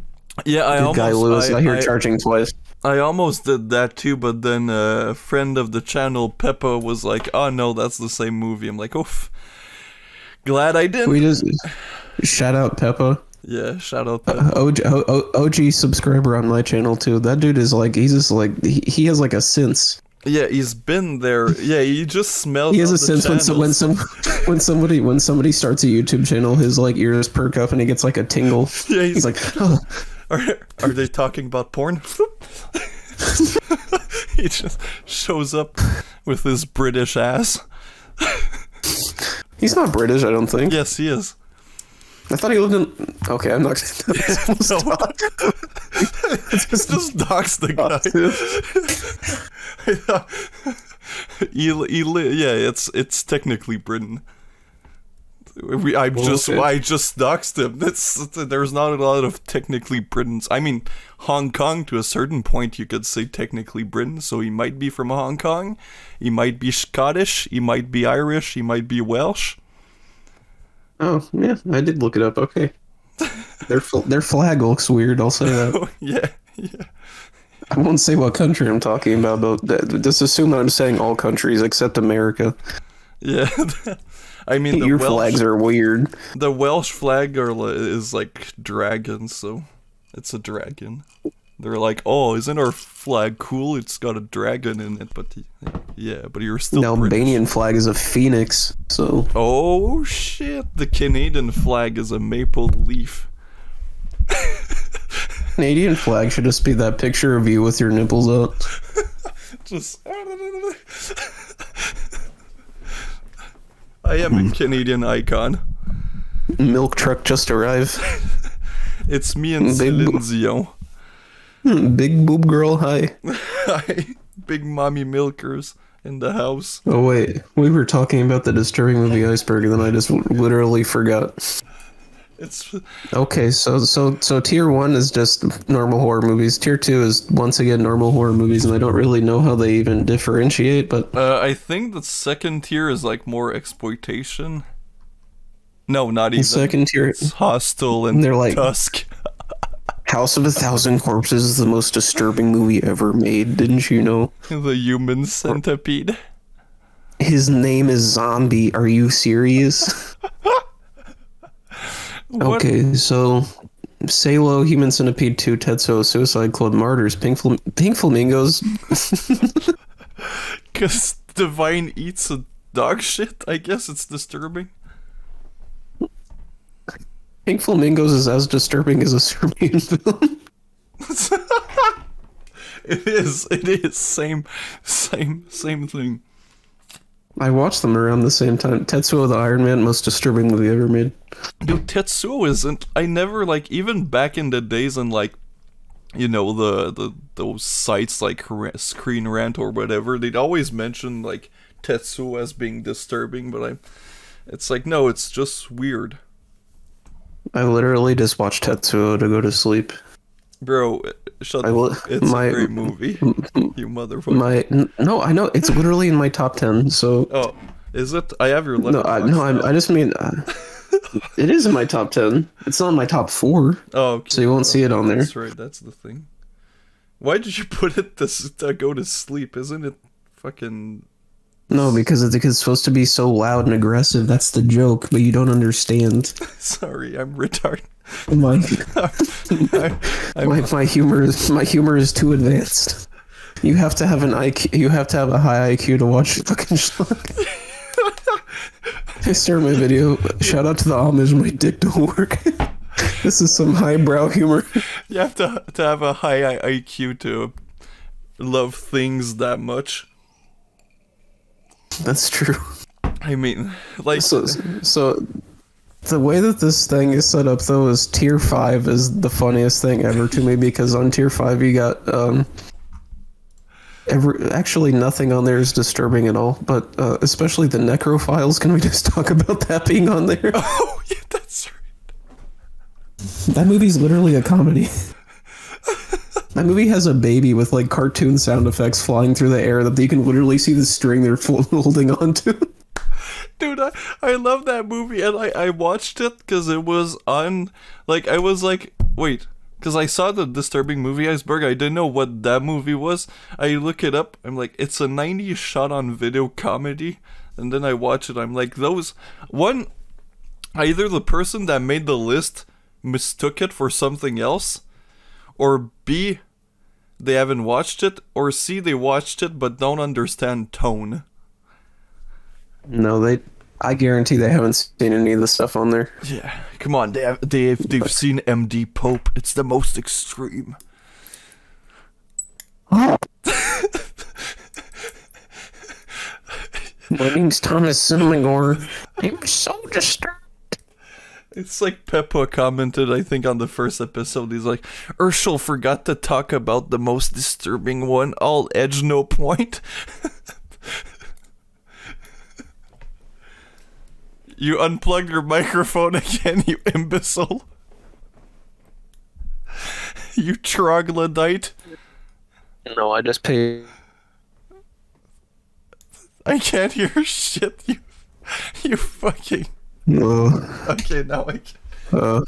Yeah, I Good almost... guy Lewis I, out here I, charging twice. I almost did that too, but then a friend of the channel, Peppa, was like, oh no, that's the same movie. I'm like, oof. Glad I didn't. We just... Shout out Peppa. Yeah, shout out Peppa. Uh, O G, O G subscriber on my channel too. That dude is like, he's just like, he, he has like a sense. Yeah, he's been there. Yeah, you just smell. He has a sense when, so, when some when somebody when somebody starts a YouTube channel, his like ears perk up and he gets like a tingle. Yeah, he's, he's like, oh. are are they talking about porn? He just shows up with his British ass. He's not British, I don't think. Yes, he is. I thought he lived in... Okay, I'm not going to... Just dox the guy. he, he li yeah, it's it's technically Britain. We, I, well, just, I just doxed him. That's, there's not a lot of technically Britons. I mean, Hong Kong, to a certain point, you could say technically Britain. So he might be from Hong Kong. He might be Scottish. He might be Irish. He might be Welsh. Oh, yeah, I did look it up, okay. Their fl their flag looks weird, I'll say that. Oh, yeah, yeah. I won't say what country I'm talking about, but th just assume that I'm saying all countries except America. Yeah, I mean, the your Welsh, flags are weird. The Welsh flag are, is like dragons, so it's a dragon. They're like, oh, isn't our flag cool? It's got a dragon in it, but yeah, but you're still. The Albanian British flag is a phoenix, so. Oh shit! The Canadian flag is a maple leaf. Canadian flag should just be that picture of you with your nipples out. Just. I am a Canadian icon. Milk truck just arrived. It's me and Celine Dion. Hmm, big boob girl, hi. Hi. Big mommy milkers in the house. Oh wait, we were talking about the disturbing movie Iceberg, and then I just literally forgot. It's okay. So so so tier one is just normal horror movies. Tier two is once again normal horror movies, and I don't really know how they even differentiate. But uh, I think the second tier is like more exploitation. No, not even. The second tier. It's Hostel and they're like Tusk. House of a Thousand Corpses is the most disturbing movie ever made, didn't you know? The Human Centipede. His name is Zombie, are you serious? Okay, so... Salo, Human Centipede two, Tetsuo, Suicide Club, Martyrs, Pink, Flam Pink Flamingos. Because Divine eats a dog shit, I guess it's disturbing. Pink Flamingos is as disturbing as a Serbian film. It is. It is. Same, same, same thing. I watched them around the same time. Tetsuo the Iron Man, most disturbing movie ever made. Dude, Tetsuo isn't. I never, like, even back in the days in, like, you know, the, the those sites like Screen Rant or whatever, they'd always mention, like, Tetsuo as being disturbing, but I, it's like, no, it's just weird. I literally just watched Tetsuo to go to sleep. Bro, shut up. It's my, a great movie. You motherfucker. My, no, I know. It's literally in my top ten, so... Oh, is it? I have your letter. No, I, no I'm, I just mean... Uh, it is in my top ten. It's not in my top four. Oh, okay. So you won't oh, see it on there. That's right, that's the thing. Why did you put it to, to go to sleep? Isn't it fucking... No, because it's, it's supposed to be so loud and aggressive. That's the joke, but you don't understand. Sorry, I'm retarded. My, my, my, my humor is my humor is too advanced. You have to have an I Q. You have to have a high I Q to watch fucking schlock. I started my video. Shout out to the homage. My dick don't work. This is some highbrow humor. You have to to have a high I Q to love things that much. That's true. I mean, like... So, so, the way that this thing is set up, though, is Tier five is the funniest thing ever to me, because on Tier five you got, um... Every, actually, nothing on there is disturbing at all, but uh, especially the necrophiles. Can we just talk about that being on there? Oh, yeah, that's right. That movie's literally a comedy. That movie has a baby with, like, cartoon sound effects flying through the air that you can literally see the string they're holding onto. Dude, I, I love that movie, and I, I watched it because it was on... Like, I was like, wait, Because I saw the Disturbing Movie Iceberg, I didn't know what that movie was. I look it up, I'm like, it's a nineties shot on video comedy. And then I watch it, I'm like, those... One, either the person that made the list mistook it for something else, or B, they haven't watched it, or C, they watched it but don't understand tone. No, they... I guarantee they haven't seen any of the stuff on there. Yeah, come on, they have, they've, they've seen M D Pope. It's the most extreme. Oh. My name's Thomas Cinemagore. I'm so disturbed. It's like Peppa commented, I think, on the first episode. He's like, Herschel forgot to talk about the most disturbing one. All edge, no point. You unplugged your microphone again, you imbecile. You troglodyte. No, I just paid. I can't hear shit, you you fucking... No. Okay, now I can. Uh,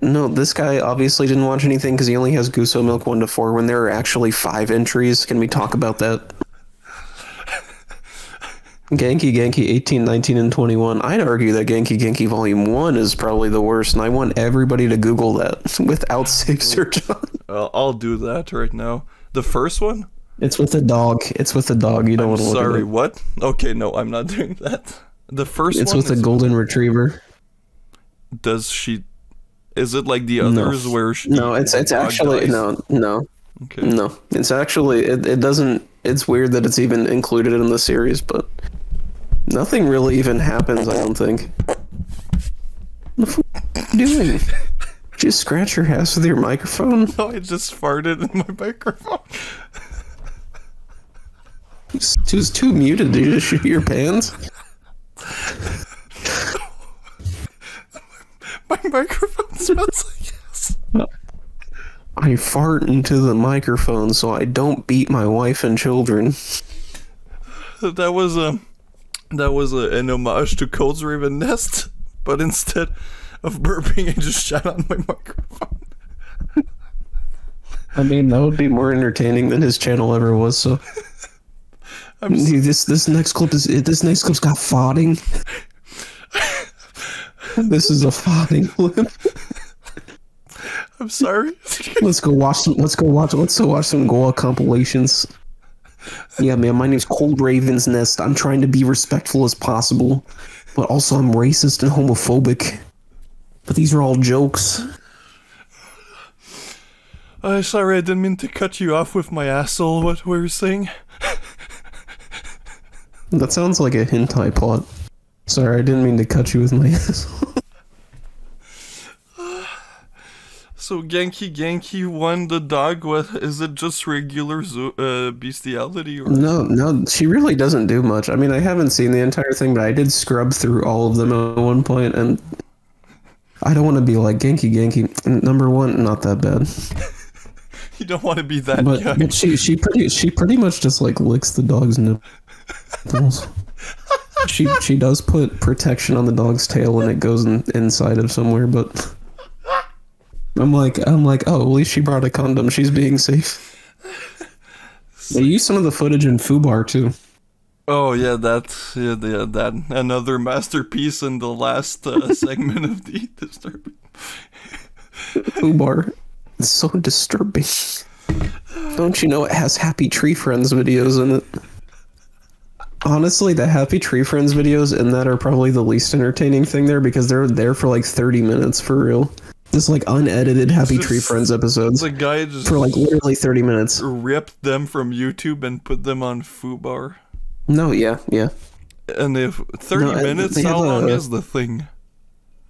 no, this guy obviously didn't watch anything because he only has Gooso Milk one to four when there are actually five entries. Can we talk about that? Genki Genki eighteen, nineteen, and twenty-one. I'd argue that Genki Genki Volume one is probably the worst, and I want everybody to Google that without safe search on. Uh, I'll do that right now. The first one? It's with a dog. It's with a dog. You don't I'm want to look sorry, at it. Sorry, what? Okay, no, I'm not doing that. The first it's one It's with is a golden retriever. Does she... Is it like the others no. where she... No, it's it's actually... Dies? No, no. Okay. No, it's actually... It, it doesn't... It's weird that it's even included in the series, but... Nothing really even happens, I don't think. What the f*** are you doing? Did you scratch your ass with your microphone? No, I just farted in my microphone. It's, it's too muted. Did you just shoot your pants? My microphone smells like ass. I fart into the microphone so I don't beat my wife and children. That was, um... That was a, an homage to Cold's Raven Nest, but instead of burping, I just shot on my microphone. I mean, that would be more entertaining than his channel ever was. So, I'm just... Dude, this this next clip is this next clip's got farting. This is a farting clip. I'm sorry. Let's go watch some. Let's go watch. Let's go watch some Goa compilations. Yeah, man, my name's Cold Raven's Nest. I'm trying to be respectful as possible, but also I'm racist and homophobic. But these are all jokes. Uh, sorry, I didn't mean to cut you off with my asshole, what we were saying. That sounds like a hentai plot. Sorry, I didn't mean to cut you with my asshole. So Genki Genki won the dog. With, is it just regular zoo, uh, bestiality? Or no, no, she really doesn't do much. I mean, I haven't seen the entire thing, but I did scrub through all of them at one point, and I don't want to be like Genki Genki. Number one, not that bad. You don't want to be that but, young. But she, she pretty, she pretty much just like licks the dog's nipples. she, she does put protection on the dog's tail, and it goes in, inside of somewhere, but. I'm like, I'm like, oh, at least she brought a condom. She's being safe. They used some of the footage in FUBAR, too. Oh, yeah, that, yeah, yeah, that, another masterpiece in the last uh, segment of the Disturbing. FUBAR. It's so disturbing. Don't you know it has Happy Tree Friends videos in it? Honestly, the Happy Tree Friends videos in that are probably the least entertaining thing there, because they're there for like thirty minutes, for real. This like unedited Happy just, Tree Friends episodes. The guy just for like literally thirty minutes. Ripped them from YouTube and put them on FUBAR. No, yeah, yeah. And if thirty no, minutes, how long a, is the thing?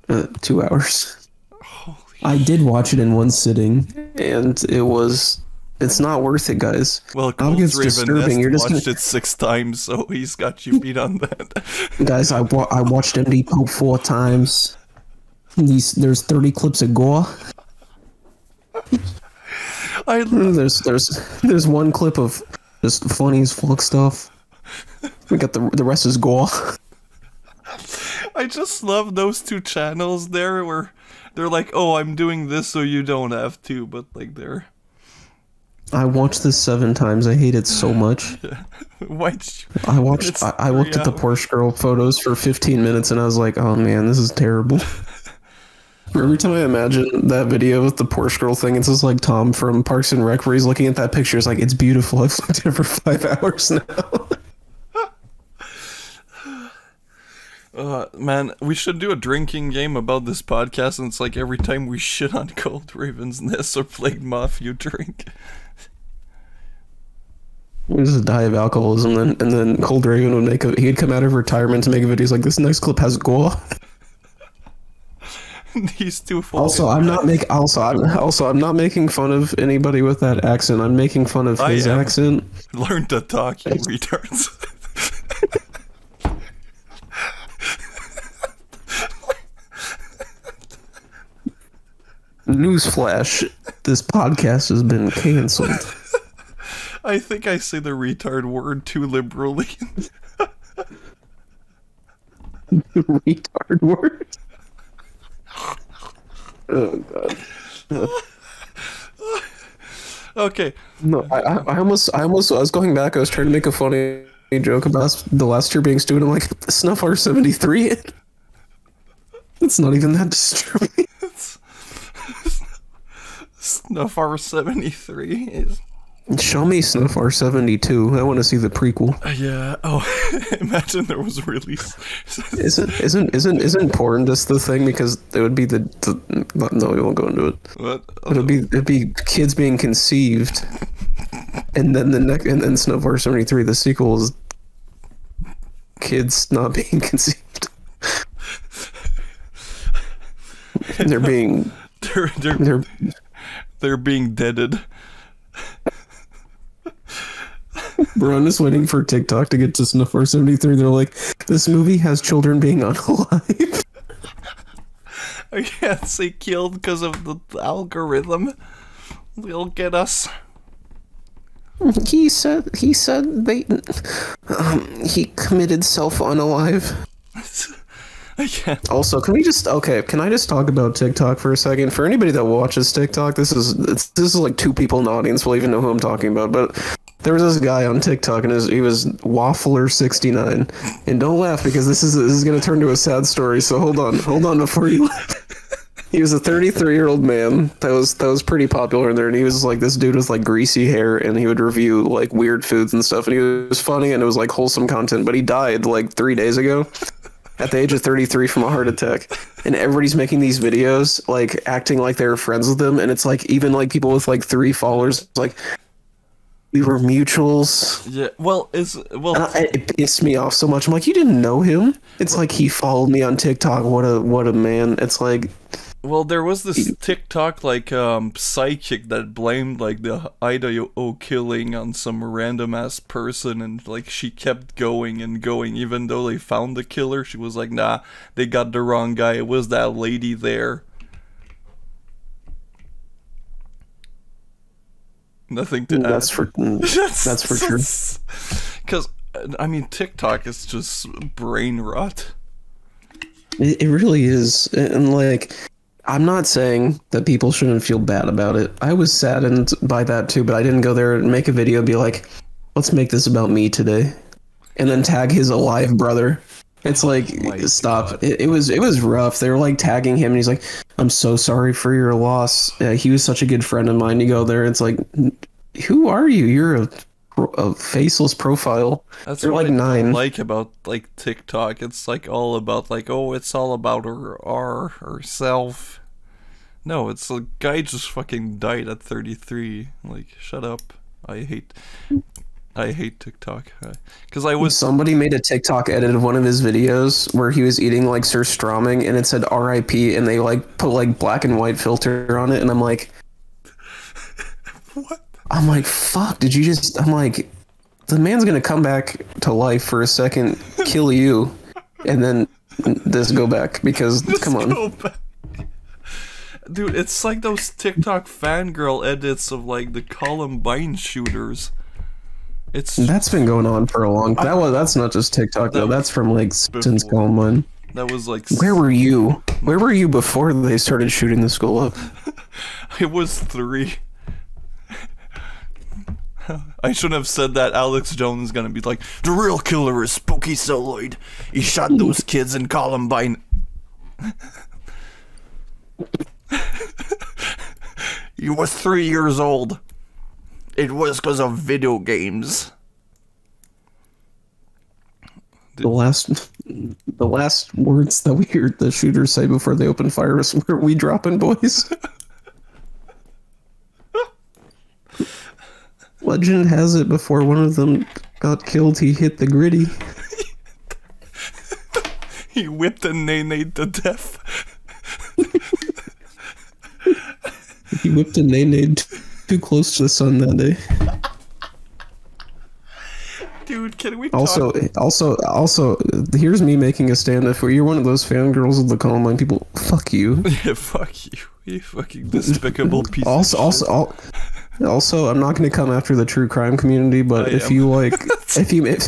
Uh, two hours. Holy I did watch it in one sitting, and it was. It's not worth it, guys. Well, Cold's Raven Nest You're just watched gonna... it six times, so he's got you beat on that. Guys, I wa I watched M D Pope four times. These, there's thirty clips of gore. I there's there's there's one clip of just funny as fuck stuff. We got the the rest is gore. I I just love those two channels there where they're like, oh, I'm doing this so you don't have to, but like they're... I watched this seven times. I hate it so much. Why did you... I watched. I, I looked at the Porsche girl photos for fifteen minutes, and I was like, "Oh man, this is terrible." Every time I imagine that video with the Porsche girl thing, it's just like Tom from Parks and Rec, where he's looking at that picture. It's like, it's beautiful. I've looked at it for five hours now. uh, man, we should do a drinking game about this podcast, and it's like every time we shit on Cold Raven's Nest or Plague Moth, you drink. We just die of alcoholism, and then, and then Cold Raven would make a... He'd come out of retirement to make videos like, this next clip has gore. These two. Also, I'm not make. Also, I'm also I'm not making fun of anybody with that accent. I'm making fun of I his accent. Learn to talk, you retards. Newsflash: this podcast has been canceled. I think I say the retard word too liberally. The retard word? Oh, God. Okay. No, I, I almost, I almost, I was going back, I was trying to make a funny joke about the last year being stupid. I'm like, snuff R seventy-three? It's not even that disturbing. It's, it's, snuff R seventy-three is... Show me Snuff R seventy-two. I want to see the prequel. Uh, yeah. Oh, imagine there was release. isn't isn't isn't isn't porn just the thing? Because it would be the, the no, we won't go into it. What? It'll be it'd be kids being conceived, and then the next and then Snuff R seventy-three. The sequel is kids not being conceived. And they're being they're they're they're, they're being deaded. Bron is waiting for TikTok to get to Snuff R seventy-three. They're like, this movie has children being unalive. I can't say killed because of the algorithm. They'll get us. He said. He said they. Um, he committed self unalive. I can't. Also, can we just okay? Can I just talk about TikTok for a second? For anybody that watches TikTok, this is it's, this is like two people in the audience will even know who I'm talking about, but. There was this guy on TikTok, and his, he was Waffler sixty-nine. And don't laugh, because this is this is going to turn to a sad story, so hold on. Hold on before you laugh. He was a thirty-three-year-old man that was that was pretty popular in there, and he was like this dude with like greasy hair, and he would review like weird foods and stuff, and he was funny, and it was like wholesome content, but he died like three days ago at the age of thirty-three from a heart attack. And everybody's making these videos, like acting like they were friends with him, and it's like even like people with like three followers, like... We were mutuals. Yeah. Well, it's well. I, it pissed me off so much. I'm like, you didn't know him. It's well, like he followed me on TikTok. What a what a man. It's like. Well, there was this he, TikTok like um psychic that blamed like the Idaho killing on some random ass person, and like she kept going and going, even though they found the killer. She was like, nah, they got the wrong guy. It was that lady there. Nothing to that's add. For that's for sure. Because I mean, TikTok is just brain rot. It, it really is, and like, I'm not saying that people shouldn't feel bad about it. I was saddened by that too, but I didn't go there and make a video and be like, "Let's make this about me today," and then tag his alive brother. It's like, oh stop. It, it was it was rough. They were like tagging him, and he's like, "I'm so sorry for your loss. Uh, he was such a good friend of mine." You go there, it's like, "Who are you? You're a, a faceless profile." That's You're what like I nine. Like about like TikTok, it's like all about like, oh, it's all about her, our herself. No, it's a guy just fucking died at thirty-three. Like, shut up. I hate. I hate TikTok because I was somebody made a TikTok edit of one of his videos where he was eating like Sir Stroming, and it said R I P, and they like put like black and white filter on it, and I'm like, what? I'm like, fuck! Did you just? I'm like, the man's gonna come back to life for a second, kill you, and then this go back because just come on. Dude, it's like those TikTok fangirl edits of like the Columbine shooters. It's that's been going on for a long time. That was that's not just TikTok though. That's from like since Columbine. That was like... Where were you? Where were you before they started shooting the school up? It was three. I shouldn't have said that. Alex Jones is going to be like, the real killer is Spooky Soloid. He shot those kids in Columbine. He was three years old. It was because of video games. The last, the last words that we heard the shooter say before they opened fire was, where we dropping, boys? Legend has it, before one of them got killed, he hit the gritty. He whipped a nene to death. He whipped a nene too close to the sun that day. Dude, can we talk? Also, also, also, here's me making a stand-up where you're one of those fangirls of the Columbine people. Fuck you. Yeah, fuck you. You fucking despicable piece also, of shit. Also, also, al also, I'm not going to come after the true crime community, but I if am. you like, if you make,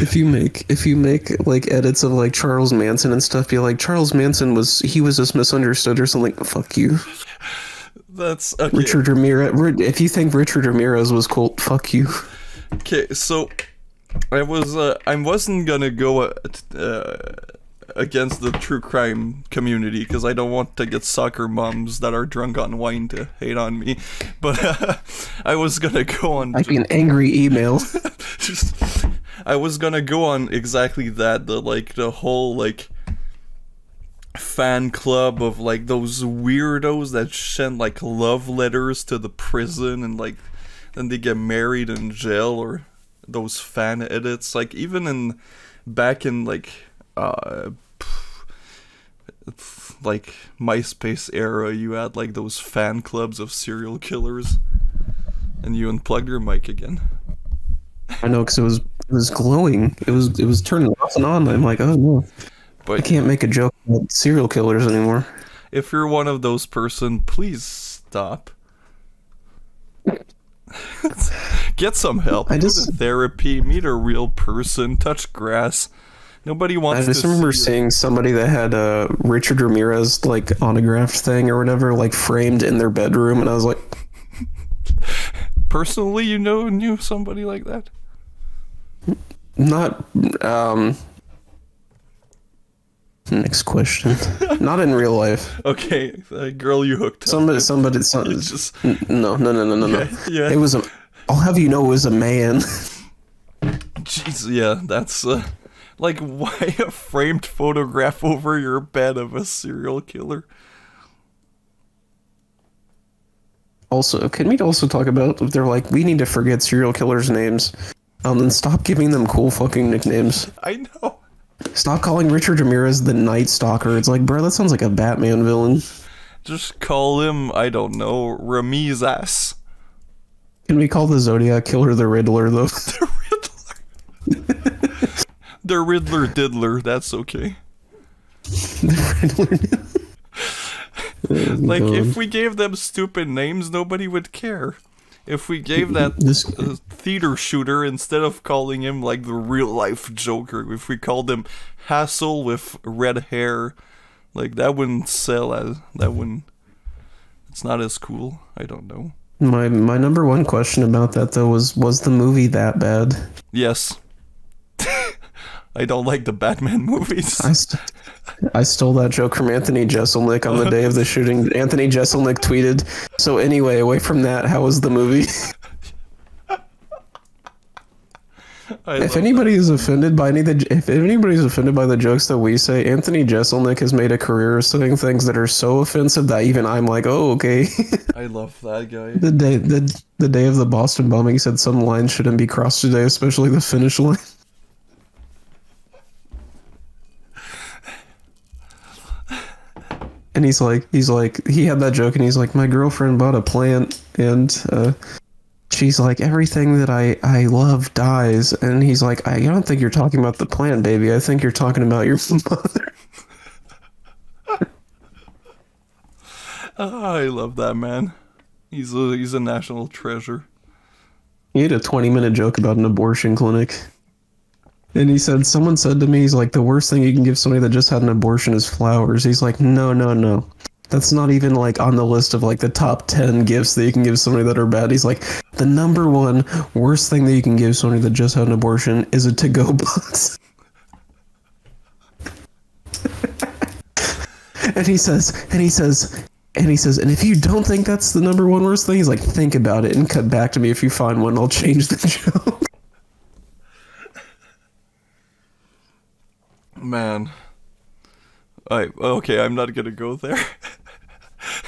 if you make, if you make like edits of like Charles Manson and stuff, be like, Charles Manson was, he was just misunderstood or something. Fuck you. That's okay. Richard Ramirez. If you think Richard Ramirez was cool, fuck you. Okay, so I was uh, I wasn't gonna go uh, against the true crime community because I don't want to get soccer moms that are drunk on wine to hate on me, but uh, I was gonna go on. Like an angry email. Just, I was gonna go on exactly that. The like the whole like. fan club of like those weirdos that send like love letters to the prison and like then they get married in jail, or those fan edits like even in back in like uh like MySpace era, you had like those fan clubs of serial killers. And you unplugged your mic again. I know, because it was it was glowing. It was it was turning off and on. I'm like, oh no. But I can't make a joke about serial killers anymore. If you're one of those person, please stop. Get some help. I just, Go to therapy. Meet a real person. Touch grass. Nobody wants. I just to remember see seeing somebody that had a Richard Ramirez like autographed thing or whatever, like framed in their bedroom, and I was like, personally, you know, knew somebody like that. Not. Um, Next question. Not in real life. Okay, uh, girl, you hooked. Somebody, up. somebody, some, just... no, no, no, no, no, yeah, no. Yeah. It was a. I'll have you know, it was a man. Jeez, yeah, that's uh, like why a framed photograph over your bed of a serial killer. Also, can we also talk about? They're like, we need to forget serial killers' names, um, and stop giving them cool fucking nicknames. I know. Stop calling Richard Ramirez the Night Stalker. It's like, bro, that sounds like a Batman villain. Just call him, I don't know, Rami's ass. Can we call the Zodiac Killer the Riddler, though? The Riddler. The Riddler Diddler, that's okay. The Riddler Diddler. Like, God. If we gave them stupid names, nobody would care. If we gave that this, uh, theater shooter, instead of calling him like the real life Joker, if we called him Hassel with red hair, like that wouldn't sell as that wouldn't. It's not as cool. I don't know. My my number one question about that though was was the movie that bad? Yes. I don't like the Batman movies. I, st I stole that joke from Anthony Jeselnik on the day of the shooting. Anthony Jeselnik tweeted, so anyway, away from that, how was the movie? If anybody that. is offended by any of the, if anybody is offended by the jokes that we say, Anthony Jeselnik has made a career of saying things that are so offensive that even I'm like, oh, okay. I love that guy. The day the, the day of the Boston bombing, he said some lines shouldn't be crossed today, especially the finish line. And he's like, he's like, he had that joke, and he's like, my girlfriend bought a plant, and uh, she's like, everything that I, I love dies. And he's like, I don't think you're talking about the plant, baby. I think you're talking about your mother. Oh, I love that man. He's a, he's a national treasure. He had a twenty minute joke about an abortion clinic. And he said, someone said to me, he's like, the worst thing you can give somebody that just had an abortion is flowers. He's like, no, no, no. That's not even like on the list of like the top ten gifts that you can give somebody that are bad. He's like, the number one worst thing that you can give somebody that just had an abortion is a to-go box. And he says, and he says, and he says, and if you don't think that's the number one worst thing, he's like, think about it and cut back to me if you find one. I'll change the joke. Man. I, okay, I'm not gonna go there.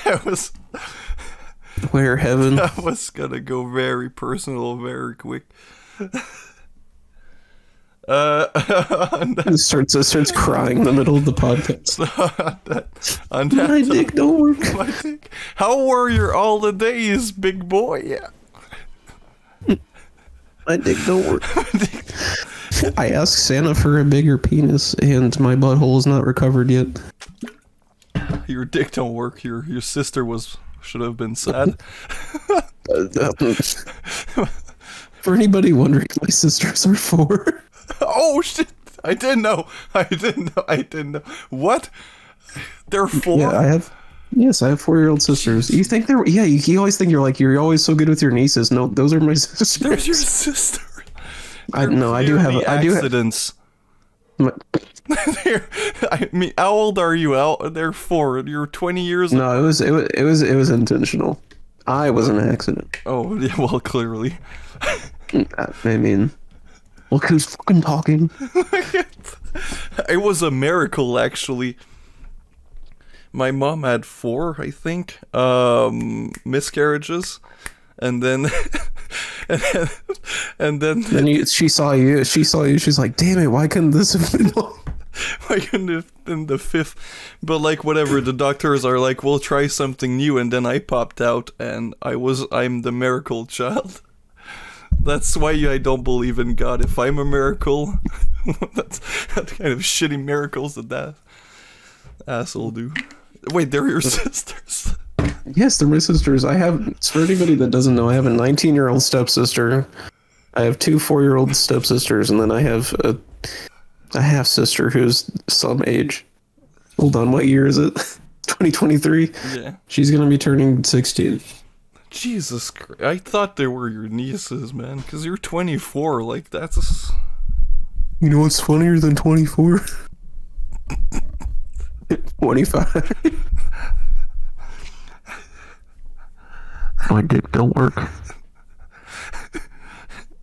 That was... Where heaven? That was gonna go very personal, very quick. Uh, that, starts, starts crying in the middle of the podcast. On that, on that my dick don't work. My dick. How were your all the days, big boy? Yeah. My dick don't work. I asked Santa for a bigger penis, and my butthole is not recovered yet. Your dick don't work. Your your sister was should have been sad. For anybody wondering, my sisters are four. Oh shit! I didn't know. I didn't know. I didn't know. What? They're four. Yeah, I have. Yes, I have four-year-old sisters. You think they're? Yeah, you, you always think you're like you're always so good with your nieces. No, those are my sisters. There's your sister. I no, I do have. I do accidents. Have, I mean, how old are you? How, they're four. You're twenty years old. No, it was it was it was it was intentional. I was an accident. Oh yeah, well clearly. I mean, look who's fucking talking. It was a miracle, actually. My mom had four, I think, um, miscarriages, and then. And then, and then, then you, she saw you. She saw you. She's like, "Damn it! Why couldn't this have been? Why couldn't it have been the fifth?" But like, whatever. The doctors are like, "We'll try something new." And then I popped out, and I was I'm the miracle child. That's why I don't believe in God. If I'm a miracle, that's that kind of shitty miracles that that asshole do. Wait, they're your sisters. Yes, they're my sisters. I have, for anybody that doesn't know, I have a nineteen-year-old stepsister. I have two four-year-old stepsisters, and then I have a, a half-sister who's some age. Hold on, what year is it? twenty twenty-three? Yeah. She's going to be turning sixteen. Jesus Christ. I thought they were your nieces, man, because you're twenty-four. Like, that's... You know what's funnier than twenty-four? twenty-five. My dick don't work.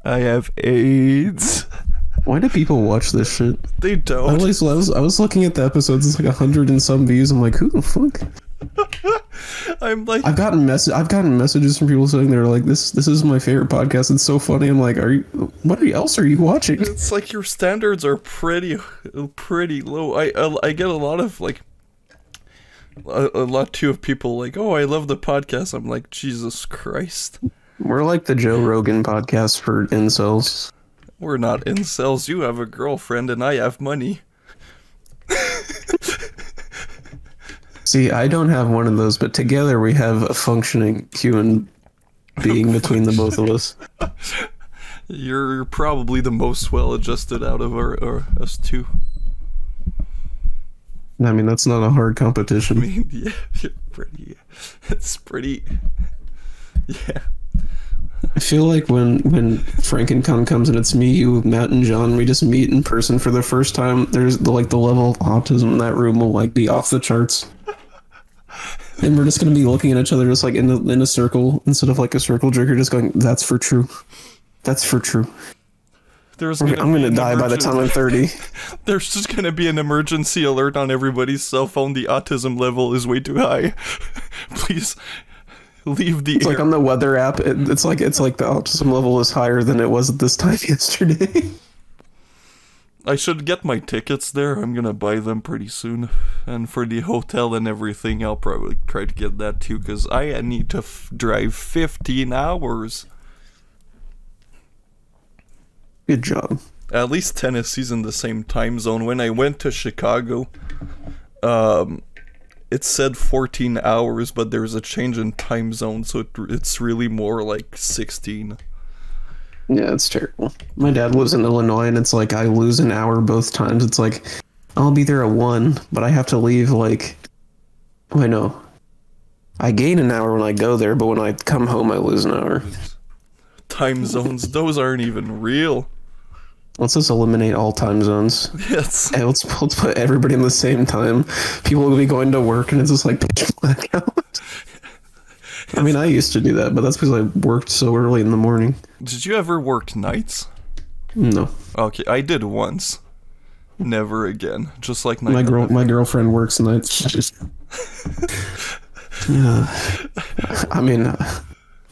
I have AIDS. Why do people watch this shit? They don't. I was, I was, I was looking at the episodes. It's like a hundred and some views. I'm like, who the fuck? I'm like, I've gotten mess. I've gotten messages from people saying they're like, this, this is my favorite podcast. It's so funny. I'm like, are you? What else are you watching? It's like your standards are pretty, pretty low. I, I, I get a lot of like. A, a lot too of people like, oh, I love the podcast. I'm like, Jesus Christ. We're like the Joe Rogan podcast for incels. We're not incels. You have a girlfriend and I have money. See, I don't have one of those, but together we have a functioning human being between the both of us. You're probably the most well-adjusted out of our, our us two. I mean, that's not a hard competition. I mean, yeah, you're pretty, it's pretty, yeah. I feel like when, when Frankencon comes and it's me, you, Matt, and John, we just meet in person for the first time, there's, the, like, the level of autism in that room will, like, be off the charts. And we're just gonna be looking at each other just, like, in, the, in a circle, instead of, like, a circle jerker, just going, that's for true. That's for true. Gonna I'm gonna die by the time I'm thirty. There's just gonna be an emergency alert on everybody's cell phone. The autism level is way too high. Please leave the. It's air. Like on the weather app. It, it's like it's like the autism level is higher than it was at this time yesterday. I should get my tickets there. I'm gonna buy them pretty soon, and for the hotel and everything, I'll probably try to get that too. Cause I need to f drive fifteen hours. Good job. At least Tennessee's in the same time zone. When I went to Chicago, um, it said fourteen hours, but there's a change in time zone, so it, it's really more like sixteen. Yeah, it's terrible. My dad lives in Illinois, and it's like I lose an hour both times. It's like I'll be there at one, but I have to leave like, oh, I know. I gain an hour when I go there, but when I come home, I lose an hour. Time zones, those aren't even real. Let's just eliminate all time zones. Yes. And let's, let's put everybody in the same time. People will be going to work, and it's just like pitch blackout. I mean, I used to do that, but that's because I worked so early in the morning. Did you ever work nights? No. Okay, I did once. Never again. Just like my my girl, my girlfriend works nights. Just, yeah. I mean,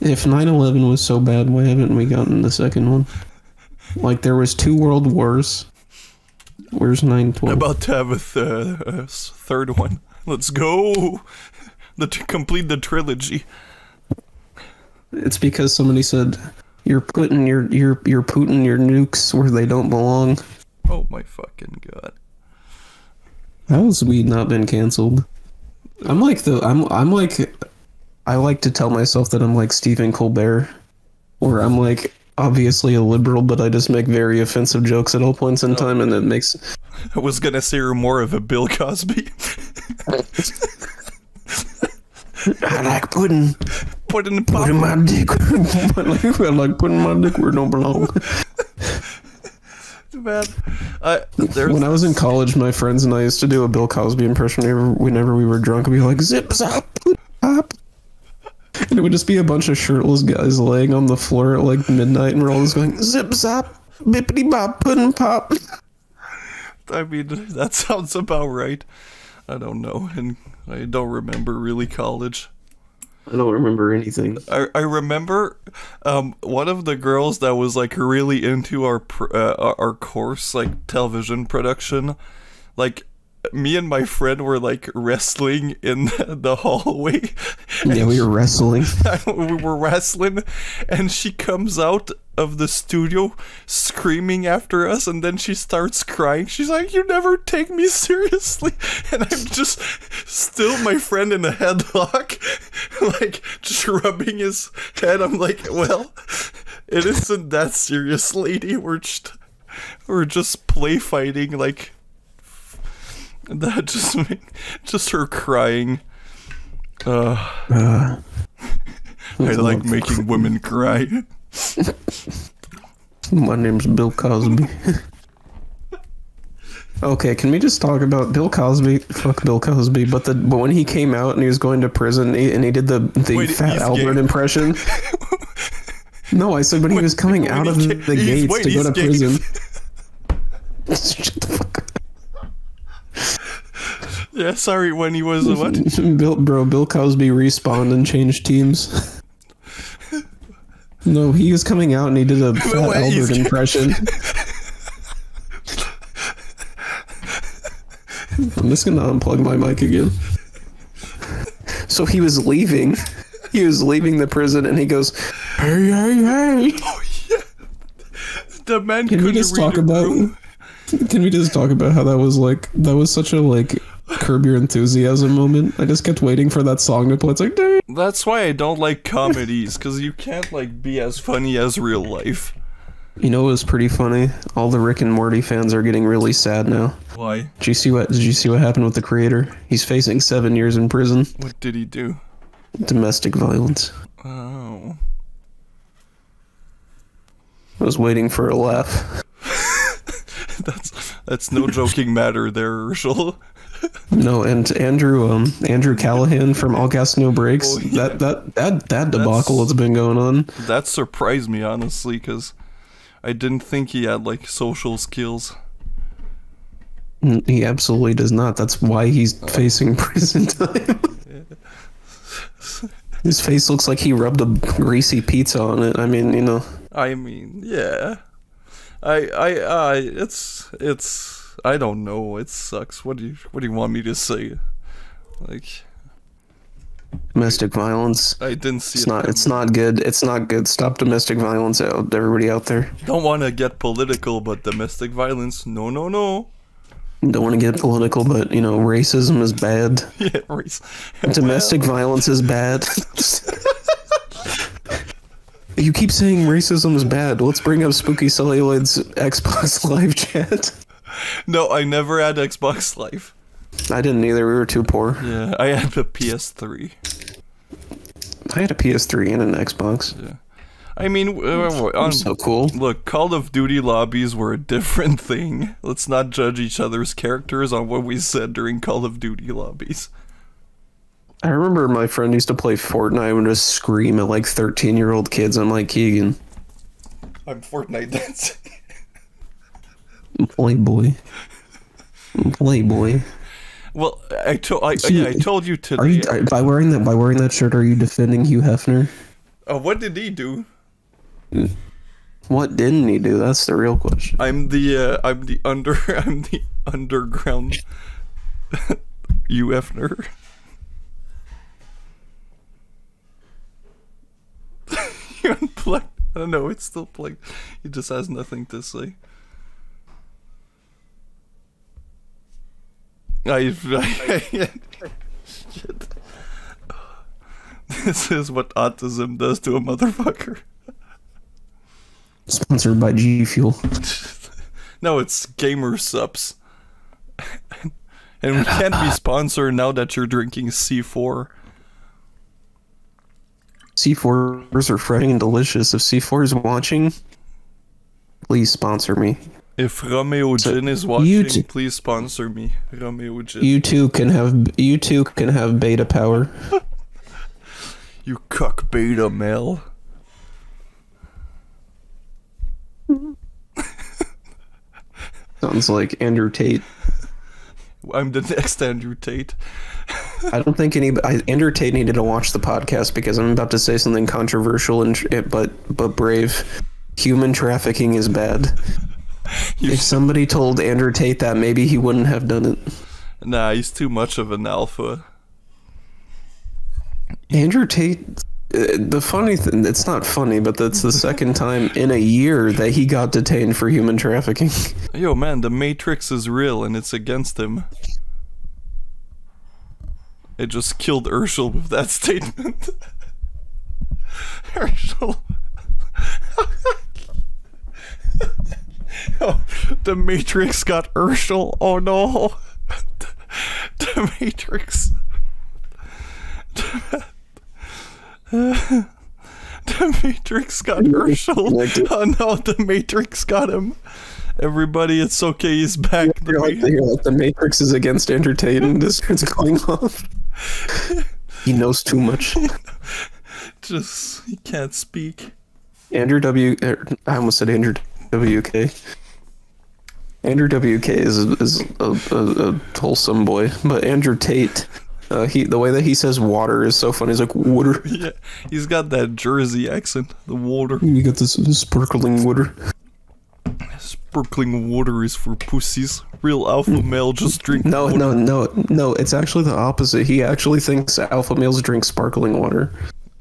if nine eleven was so bad, why haven't we gotten the second one? Like, there was two world wars. Where's nine twelve? About to have a th uh, third one. Let's go. The t complete the trilogy. It's because somebody said you're putting your your you're putting your nukes where they don't belong. Oh my fucking god! How has we not been canceled? I'm like the I'm I'm like I like to tell myself that I'm like Stephen Colbert, or I'm like obviously a liberal, but I just make very offensive jokes at all points in time, and that makes. I was gonna say you're more of a Bill Cosby. I like pudding. Pudding, pudding my dick. I like putting my dick where it don't belong. Man, I, when I was in college, my friends and I used to do a Bill Cosby impression whenever, whenever we were drunk. We'd be like, zip, zap, zap. And it would just be a bunch of shirtless guys laying on the floor at like midnight, and we're all just going, zip, zap, bippity bop, pudding pop. I mean, that sounds about right. I don't know, and I don't remember really college. I don't remember anything. I, I remember um, one of the girls that was like really into our pr uh, our course, like television production. Like me and my friend were like wrestling in the, the hallway. Yeah, we were wrestling. we were wrestling, and she comes out of the studio screaming after us, and then she starts crying. She's like, you never take me seriously. And I'm just still my friend in a headlock, like just rubbing his head. I'm like, well, it isn't that serious, lady. We're just, we're just play fighting. Like that just made, just her crying. Uh, uh, I like making women cry. My name's Bill Cosby. Okay, can we just talk about Bill Cosby? Fuck Bill Cosby. But the but when he came out and he was going to prison, he, and he did the the Wait, Fat Albert gay. impression. No, I said, but he when, was coming out of the he's, gates wait, to go to gay. prison. Shut the fuck up. Yeah, sorry. When he was what? Bill, bro, Bill Cosby respawned and changed teams. No, he was coming out and he did a Fat Wait, Albert impression. I'm just gonna unplug my mic again. So he was leaving. He was leaving the prison and he goes, hey, hey, hey. Oh, yeah. The man can we just talk about room? Can we just talk about how that was like that was such a like Curb Your Enthusiasm moment? I just kept waiting for that song to play. It's like, dang. That's why I don't like comedies, because you can't like be as funny as real life. You know, it was pretty funny. All the Rick and Morty fans are getting really sad now. Why? Did you see what? Did you see what happened with the creator? He's facing seven years in prison. What did he do? Domestic violence. Oh. I was waiting for a laugh. that's that's no joking matter there, Herschel. No, and Andrew, um, Andrew Callahan from All Gas No Breaks. Oh, yeah. That that that that debacle that's, that's been going on. That surprised me honestly, because I didn't think he had like social skills. He absolutely does not. That's why he's uh, facing prison time. Yeah. His face looks like he rubbed a greasy pizza on it. I mean, you know. I mean, yeah. I I I. It's it's. I don't know. It sucks. What do you What do you want me to say? Like domestic violence. I didn't see it's it. Not, it's not good. It's not good. Stop domestic violence, out everybody out there. Don't want to get political, but domestic violence. No, no, no. Don't want to get political, but you know, racism is bad. Yeah, race. Domestic well. violence is bad. You keep saying racism is bad. Let's bring up Spooky Celluloid's Xbox Live chat. No, I never had Xbox Live. I didn't either. We were too poor. Yeah, I had a P S three. I had a P S three and an Xbox. Yeah. I mean, uh, on, so cool. Look, Call of Duty lobbies were a different thing. Let's not judge each other's characters on what we said during Call of Duty lobbies. I remember my friend used to play Fortnite and just scream at like thirteen-year-old kids. I'm like, Keegan, I'm Fortnite dancing. Playboy. Playboy. Well, I, to I, I, I told you today. Are you, are, by wearing that by wearing that shirt, are you defending Hugh Hefner? Uh, what did he do? What didn't he do? That's the real question. I'm the uh, I'm the under I'm the underground Hugh Hefner. You unplugged? I don't know. It's still plugged. He just has nothing to say. I, I, I shit. This is what autism does to a motherfucker. Sponsored by G Fuel. No, it's Gamer Subs. And we can't be sponsored now that you're drinking C four. C fours are frying and delicious. If C four is watching, please sponsor me. If Romeo so Gin is watching, please sponsor me. Romeo Gin. You two can have you two can have beta power. You cuck beta male. Sounds like Andrew Tate. I'm the next Andrew Tate. I don't think any I, Andrew Tate needed to watch the podcast because I'm about to say something controversial and but but brave. Human trafficking is bad. You're if somebody told Andrew Tate that, maybe he wouldn't have done it. Nah, he's too much of an alpha. Andrew Tate, uh, the funny thing, it's not funny, but that's the second time in a year that he got detained for human trafficking. Yo, man, the Matrix is real and it's against him. It just killed Herschel with that statement. Herschel. Oh, the Matrix got Herschel. Oh no. The, the Matrix. The, uh, the Matrix got Herschel. Oh no, the Matrix got him. Everybody, it's okay. He's back. Yeah, the, like, like, the Matrix is against entertainment. This is going off. He knows too much. Just, he can't speak. Andrew W. Er, I almost said Andrew W K. Andrew W K is is a, a, a wholesome boy, but Andrew Tate, uh, he the way that he says water is so funny. He's like water. Yeah, he's got that Jersey accent. The water. You got this, this sparkling water. Sparkling water is for pussies. Real alpha male just drink. No, water. no, no, no. It's actually the opposite. He actually thinks alpha males drink sparkling water.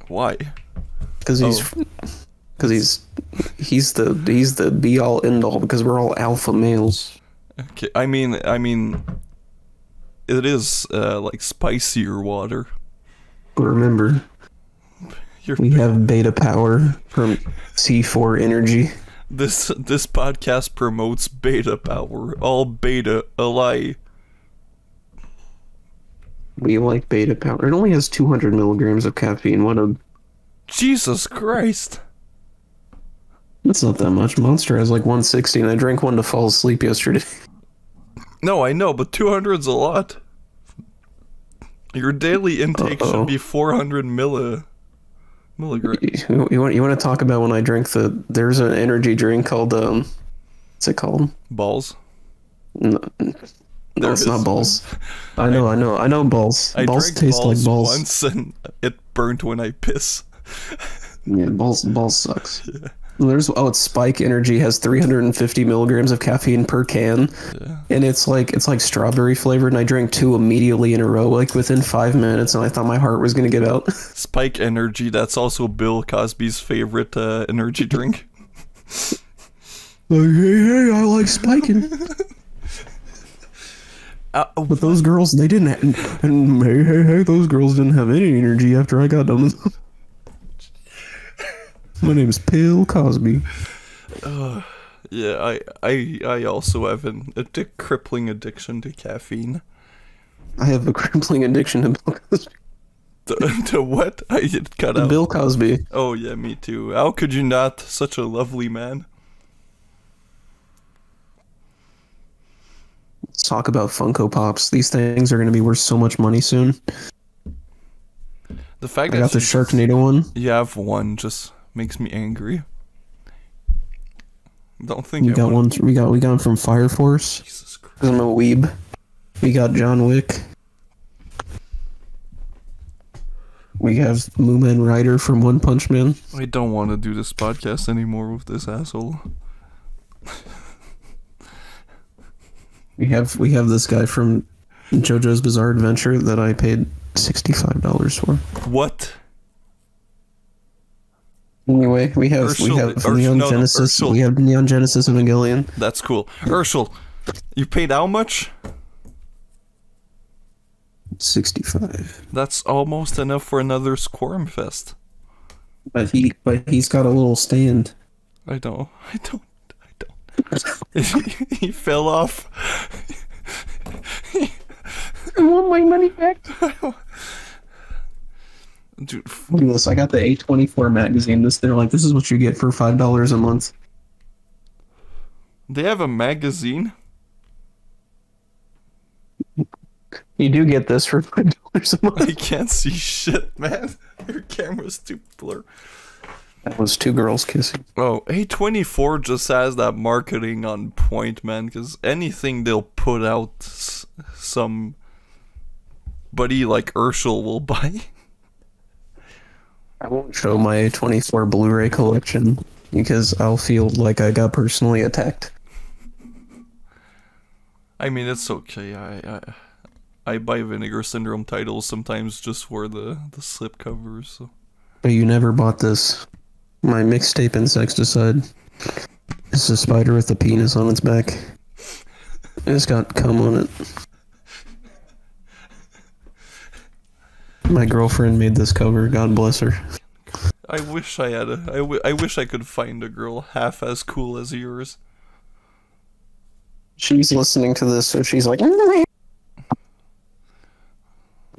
Why? Because he's. Oh. Because he's he's the he's the be all end all because we're all alpha males. Okay, I mean I mean, it is uh, like spicier water. Remember, You're we have beta power from C four Energy. This this podcast promotes beta power. All beta ally. We like beta power. It only has two hundred milligrams of caffeine. What a Jesus Christ. That's not that much. Monster has like one sixty, and I drank one to fall asleep yesterday. No, I know, but two hundred's a lot. Your daily intake Uh-oh. should be four hundred milli milligrams. You, you want you want to talk about when I drink the? There's an energy drink called um, what's it called? Balls. No, no it's is. not balls. I know, I, I know, I know. Balls. I balls taste balls like balls. Once and it burnt when I piss. Yeah, balls. Balls sucks. Yeah. There's oh, it's Spike Energy has three hundred fifty milligrams of caffeine per can, yeah. And it's like it's like strawberry flavored. And I drank two immediately in a row, like within five minutes, and I thought my heart was gonna give out. Spike Energy, that's also Bill Cosby's favorite uh, energy drink. Like, hey, hey, I like spiking. Uh, but those girls, they didn't. Have, and hey, hey, hey, those girls didn't have any energy after I got done with them. My name is Bill Cosby. Uh, yeah, I, I, I also have an, a dick crippling addiction to caffeine. I have a crippling addiction to Bill Cosby. To, to what? I get cut out. Bill Cosby. Oh yeah, me too. How could you not? Such a lovely man. Let's talk about Funko Pops. These things are going to be worth so much money soon. The fact I that got the Sharknado one. Yeah, I've one just makes me angry. Don't think we I got one. We got we got him from Fire Force. Jesus Christ. I'm a weeb. We got John Wick. We have Moomin Rider from One Punch Man. I don't want to do this podcast anymore with this asshole. we have we have this guy from JoJo's Bizarre Adventure that I paid sixty-five dollars for. What? Anyway, we have Herschel, we have Herschel, Neon no, Genesis. No, we have Neon Genesis Evangelion. That's cool. Herschel, you paid how much? sixty-five. That's almost enough for another Squirm Fest. But he, but he's got a little stand. I don't. I don't. I don't. he, he fell off. I want my money back. Dude, look at this. I got the A twenty-four magazine. This, they're like, this is what you get for five dollars a month. They have a magazine. You do get this for five dollars a month. I can't see shit, man. Your camera's too blur. That was two girls kissing. Oh, A twenty-four just has that marketing on point, man. Because anything they'll put out, s somebody like Herschel will buy. I won't show my A twenty-four Blu-ray collection because I'll feel like I got personally attacked. I mean, it's okay. I. I... I buy Vinegar Syndrome titles sometimes just for the, the slip covers. So. But you never bought this. My mixtape Insecticide. It's a spider with a penis on its back. It's got cum on it. My girlfriend made this cover. God bless her. I wish I had a... I, w I wish I could find a girl half as cool as yours. She's listening to this, so she's like...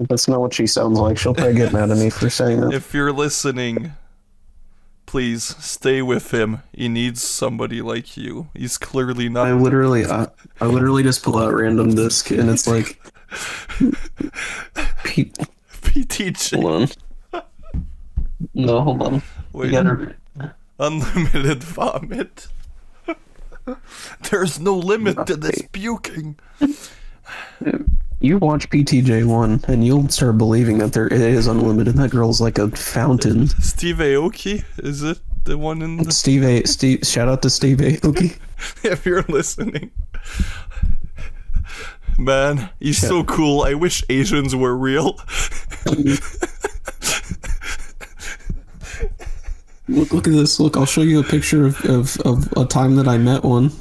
That's not what she sounds like. She'll probably get mad at me for saying that. If you're listening, please stay with him. He needs somebody like you. He's clearly not. I literally, I, I literally just pull out random disc and it's like, P PTJ. Hold on. No, hold on. Wait. Gotta... Unlimited vomit. There's no limit not to this puking. You watch P T J one, and you'll start believing that there it is unlimited. That girl's like a fountain. Steve Aoki, is it the one in the... Steve A... Steve, shout out to Steve Aoki. If you're listening. Man, he's yeah. so cool. I wish Asians were real. look, look at this. Look, I'll show you a picture of, of, of a time that I met one.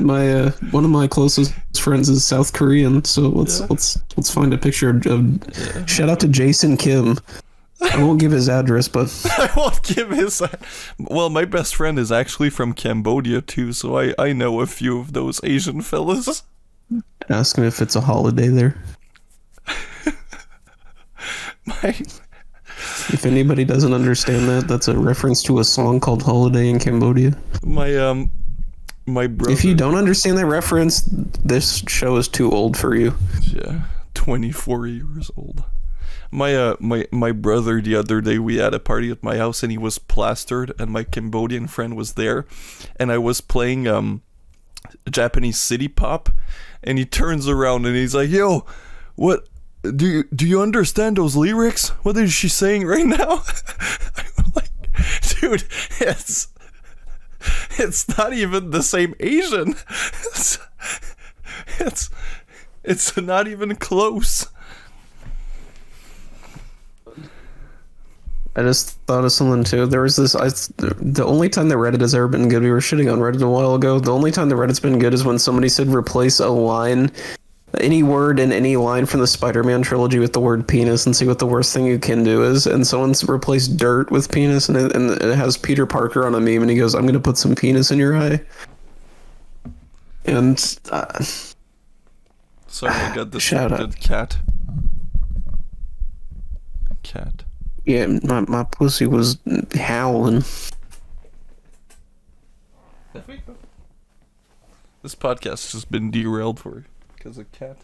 My uh, one of my closest friends is South Korean, so let's yeah. let's let's find a picture of. Yeah. Shout out to Jason Kim. I won't give his address, but I won't give his. Well, my best friend is actually from Cambodia too, so I I know a few of those Asian fellas. Ask him if it's a holiday there. my. If anybody doesn't understand that, that's a reference to a song called "Holiday in Cambodia." My um. My brother. If you don't understand that reference, this show is too old for you. Yeah, twenty-four years old. My uh, my my brother the other day, we had a party at my house and he was plastered, and my Cambodian friend was there, and I was playing um, Japanese city pop, and he turns around and he's like, "Yo, what? Do you do you understand those lyrics? What is she saying right now?" I'm like, dude, it's. It's not even the same Asian. It's, it's, it's not even close. I just thought of something too. There was this. I, the only time that Reddit has ever been good, we were shitting on Reddit a while ago. The only time the Reddit's been good is when somebody said replace a line any word in any line from the Spider-Man trilogy with the word penis and see what the worst thing you can do is. And someone's replaced dirt with penis, and it, and it has Peter Parker on a meme, and he goes, I'm going to put some penis in your eye. And... Uh, Sorry, I got this good cat. Cat. Yeah, my, my pussy was howling. This podcast has been derailed for because of cat.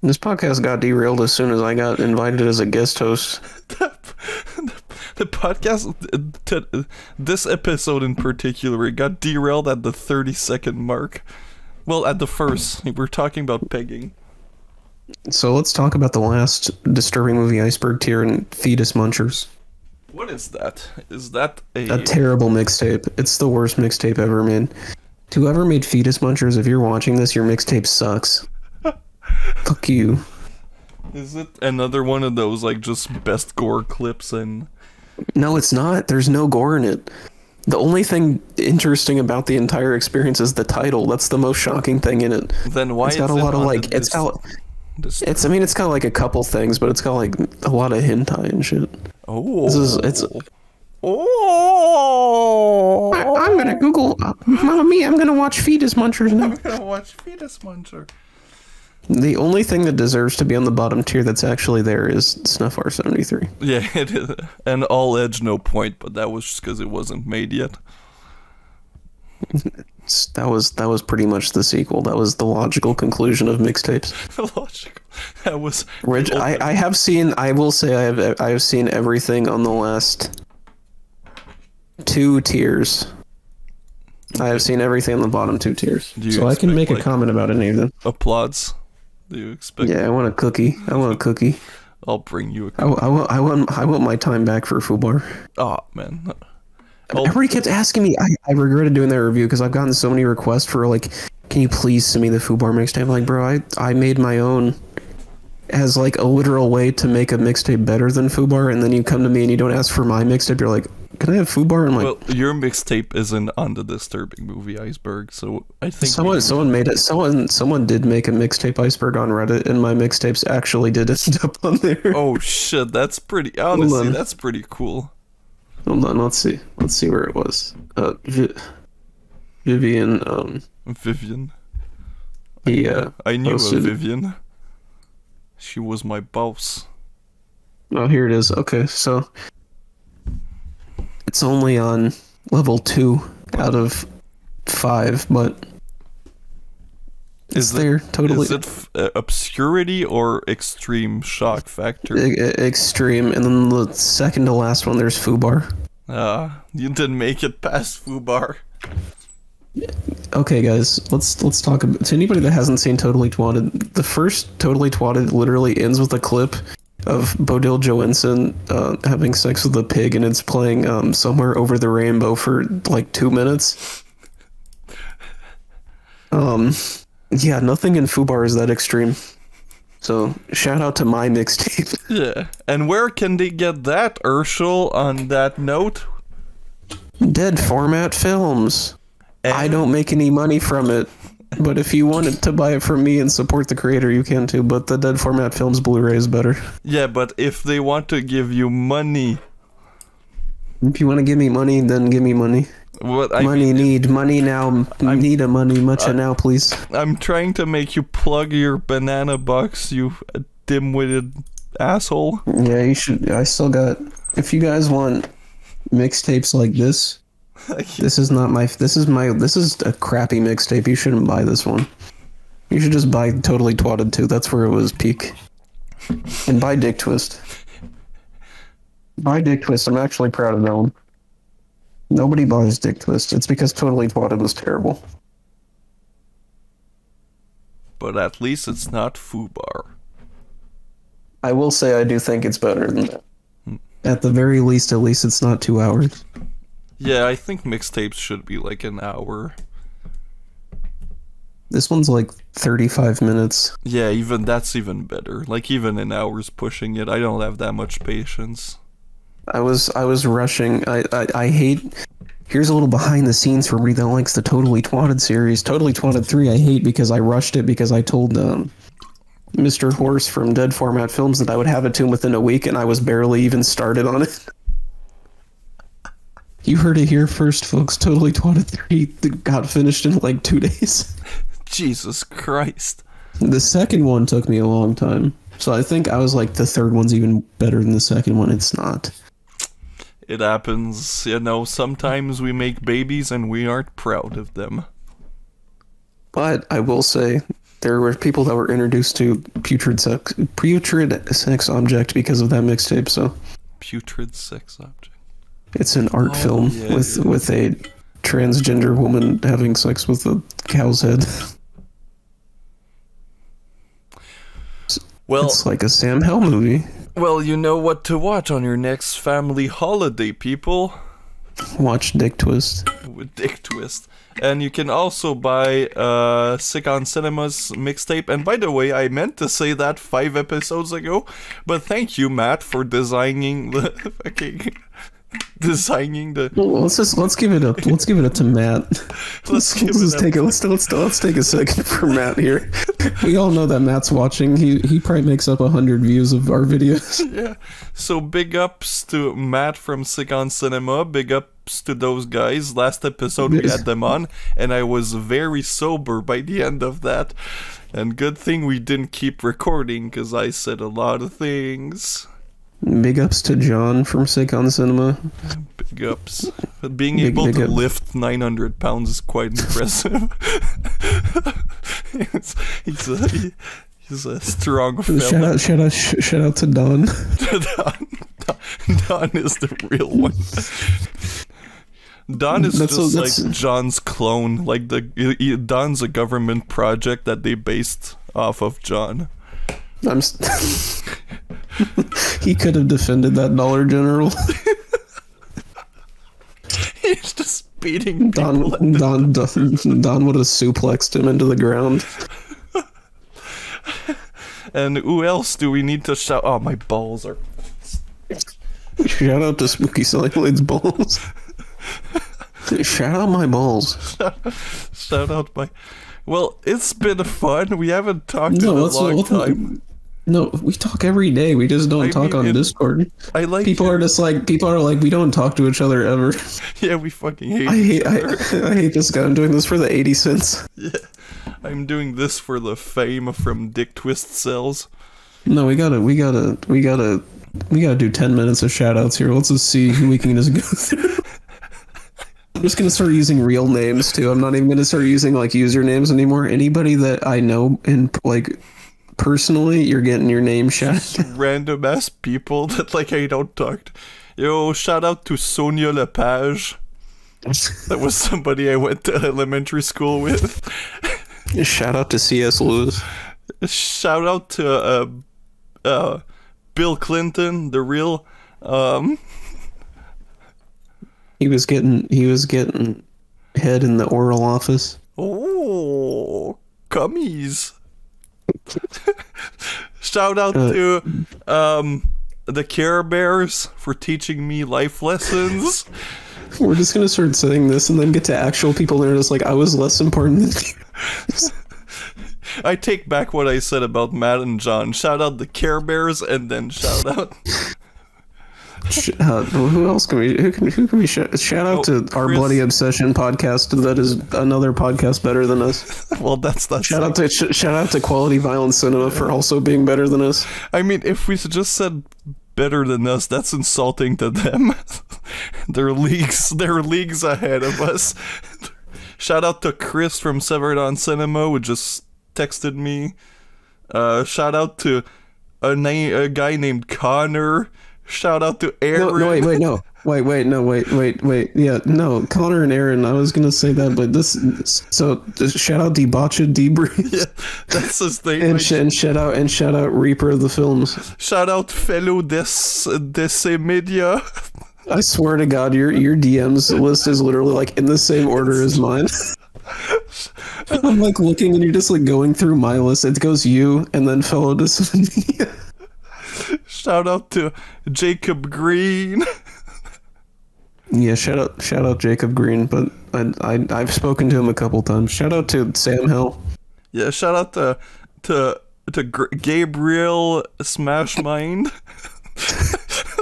This podcast got derailed as soon as I got invited as a guest host. the, the, the podcast, to, this episode in particular, it got derailed at the thirty second mark. Well, at the first, we're talking about pegging. So let's talk about the last disturbing movie, Iceberg Tear and Fetus Munchers. What is that? Is that a... A terrible mixtape. It's the worst mixtape ever made. To whoever made Fetus Munchers, if you're watching this, your mixtape sucks. Fuck you. Is it another one of those, like, just best gore clips and... No, it's not. There's no gore in it. The only thing interesting about the entire experience is the title. That's the most shocking thing in it. Then why it's got is a lot of, like... It's got... It's, I mean, it's got, like, a couple things, but it's got, like, a lot of hentai and shit. Oh. This is... It's... Oh! I, I'm gonna Google, uh, Mama Mia, I'm gonna watch Fetus Munchers now. I'm gonna watch Fetus Muncher. The only thing that deserves to be on the bottom tier that's actually there is Snuff R seventy-three. Yeah, it is. And All Edge, No Point, but that was just because it wasn't made yet. It's, that was that was pretty much the sequel. That was the logical conclusion of mixtapes. Logical. That was. Rich, I I have seen. I will say I have I have seen everything on the last. Two tiers. I have seen everything on the bottom two tiers, so I can make like, a comment about any of them. Applause. Do you expect? Yeah, I want a cookie. I want a cookie. I'll bring you a cookie. I, I want. I want. I want my time back for Fubar. Oh man. I'll... Everybody kept asking me. I, I regretted doing that review because I've gotten so many requests for like, can you please send me the Fubar mixtape? Like, bro, I I made my own. As like a literal way to make a mixtape better than Fubar, and then you come to me and you don't ask for my mixtape. You're like, can I have Fubar? And like, well, your mixtape isn't on the disturbing movie Iceberg, so I think someone someone made it. Someone someone did make a mixtape Iceberg on Reddit, and my mixtapes actually did end up on there. Oh shit, that's pretty. Honestly, that's pretty cool. Hold on, let's see. Let's see where it was. Uh, Vi Vivian. Um, Vivian. Yeah, I, I knew a Vivian. She was my boss. Oh, here it is. Okay, so it's only on level two out of five, but is it, there totally. Is it f obscurity or extreme shock factor? E extreme, and then the second to last one, there's Fubar. Ah, uh, you didn't make it past Fubar. Okay, guys, let's let's talk about to anybody that hasn't seen Totally Twatted. The first Totally Twatted literally ends with a clip of Bodil Johansson uh, having sex with a pig, and it's playing um, Somewhere Over the Rainbow for like two minutes. Um, yeah, nothing in Fubar is that extreme. So shout out to my mixtape. Yeah, and where can they get that, Herschel? On that note, Dead Format Films. And I don't make any money from it, but if you wanted to buy it from me and support the creator, you can too, but the Dead Format Films Blu-ray is better. Yeah, but if they want to give you money... If you want to give me money, then give me money. What I money mean, need, money now, I'm, need a money, much uh, a now, please. I'm trying to make you plug your banana box, you dim-witted asshole. Yeah, you should, I still got... If you guys want mixtapes like this... This is not my. This is my. This is a crappy mixtape. You shouldn't buy this one. You should just buy Totally Twatted two. That's where it was peak. And buy Dick Twist. Buy Dick Twist. I'm actually proud of that one. Nobody buys Dick Twist. It's because Totally Twatted was terrible. But at least it's not Fubar. I will say I do think it's better than that. At the very least, at least it's not two hours. Yeah, I think mixtapes should be like an hour. This one's like thirty-five minutes. Yeah, even that's even better. Like even an hour's pushing it. I don't have that much patience. I was I was rushing. I I, I hate. Here's a little behind the scenes for everybody that likes the Totally Twatted series. Totally Twatted three I hate because I rushed it because I told um Mister Horse from Dead Format Films that I would have it to him within a week, and I was barely even started on it. You heard it here first, folks. Totally twenty-three got finished in like two days. Jesus Christ. The second one took me a long time. So I think I was like, the third one's even better than the second one. It's not. It happens. You know, sometimes we make babies and we aren't proud of them. But I will say, there were people that were introduced to putrid sex, putrid sex object because of that mixtape, so. Putrid sex object. It's an art oh, film yeah, with, yeah. with a transgender woman having sex with a cow's head. Well, it's like a Sam Hell movie. Well, you know what to watch on your next family holiday, people. Watch Dick Twist. With Dick Twist. And you can also buy uh, Sicko Cinema's mixtape. And by the way, I meant to say that five episodes ago, but thank you, Matt, for designing the fucking... designing the. Well, let's just let's give it up. Let's give it up to Matt. let's let's, give let's it just up. take a let's, let's let's take a second for Matt here. We all know that Matt's watching. He he probably makes up a hundred views of our videos. Yeah. So big ups to Matt from Sicko Cinema. Big ups to those guys. Last episode we had them on, and I was very sober by the end of that. And good thing we didn't keep recording because I said a lot of things. Big ups to John from Sicko Cinema. Big ups. But being big, able big to up. lift nine hundred pounds is quite impressive. he's, he's, a, he's a strong fellow. Shout out, shout out, sh shout out to Don. Don. Don is the real one. Don is that's just a, like John's clone. Like the Don's a government project that they based off of John. I'm st He could have defended that Dollar General. He's just beating Don. Don, Don, Don would have suplexed him into the ground. And who else do we need to shout? Oh, my balls are. Shout out to Spooky Sidelade's balls. Shout out my balls. Shout out my. Well, it's been fun. We haven't talked no, in a long what, what, time. No, we talk every day. We just don't I talk mean, on it, Discord. I like people it. are just like people are like we don't talk to each other ever. Yeah, we fucking hate. I hate. I, I hate this guy. I'm doing this for the eighty cents. Yeah, I'm doing this for the fame from Dick Twist cells. No, we gotta, we gotta, we gotta, we gotta do ten minutes of shoutouts here. Let's just see who we can just go through. I'm just gonna start using real names too. I'm not even gonna start using like usernames anymore. Anybody that I know and like. Personally, you're getting your name shouted out. Random ass people that like I don't talk to. Yo, shout out to Sonia Lepage. That was somebody I went to elementary school with. Shout out to C S Lewis. Shout out to uh, uh, Bill Clinton, the real. Um... He was getting he was getting head in the oral office. Oh, cummies. Shout out uh, to um, the Care Bears for teaching me life lessons. We're just gonna start saying this and then get to actual people that are just like, I was less important than I take back what I said about Matt and John. Shout out the Care Bears and then shout out. Uh, who else can we? Who can, who can we sh shout out oh, to? Our Chris. Bloody Obsession podcast. That is another podcast better than us. Well, that's that's shout out to sh shout out to Quality Violent Cinema for also being better than us. I mean, if we just said better than us, that's insulting to them. They're leagues, they're leagues ahead of us. Shout out to Chris from Severed on Cinema, who just texted me. Uh, shout out to a name a guy named Connor. Shout out to Aaron. No, no, wait, wait, no. Wait, wait, no, wait, wait, wait. Yeah, no, Connor and Aaron. I was going to say that, but this. So, just shout out Debaucha Debris. Yeah, that's his thing. and, sh and shout out and shout out Reaper of the Films. Shout out fellow Des Des Media. I swear to God, your your D Ms list is literally like in the same order as mine. I'm like looking, and you're just like going through my list. It goes you, and then fellow Des Media. Shout out to Jacob Green. Yeah, shout out, shout out Jacob Green. But I, I, I've spoken to him a couple times. Shout out to Sam Hill. Yeah, shout out to to to G Gabriel Smash Mind.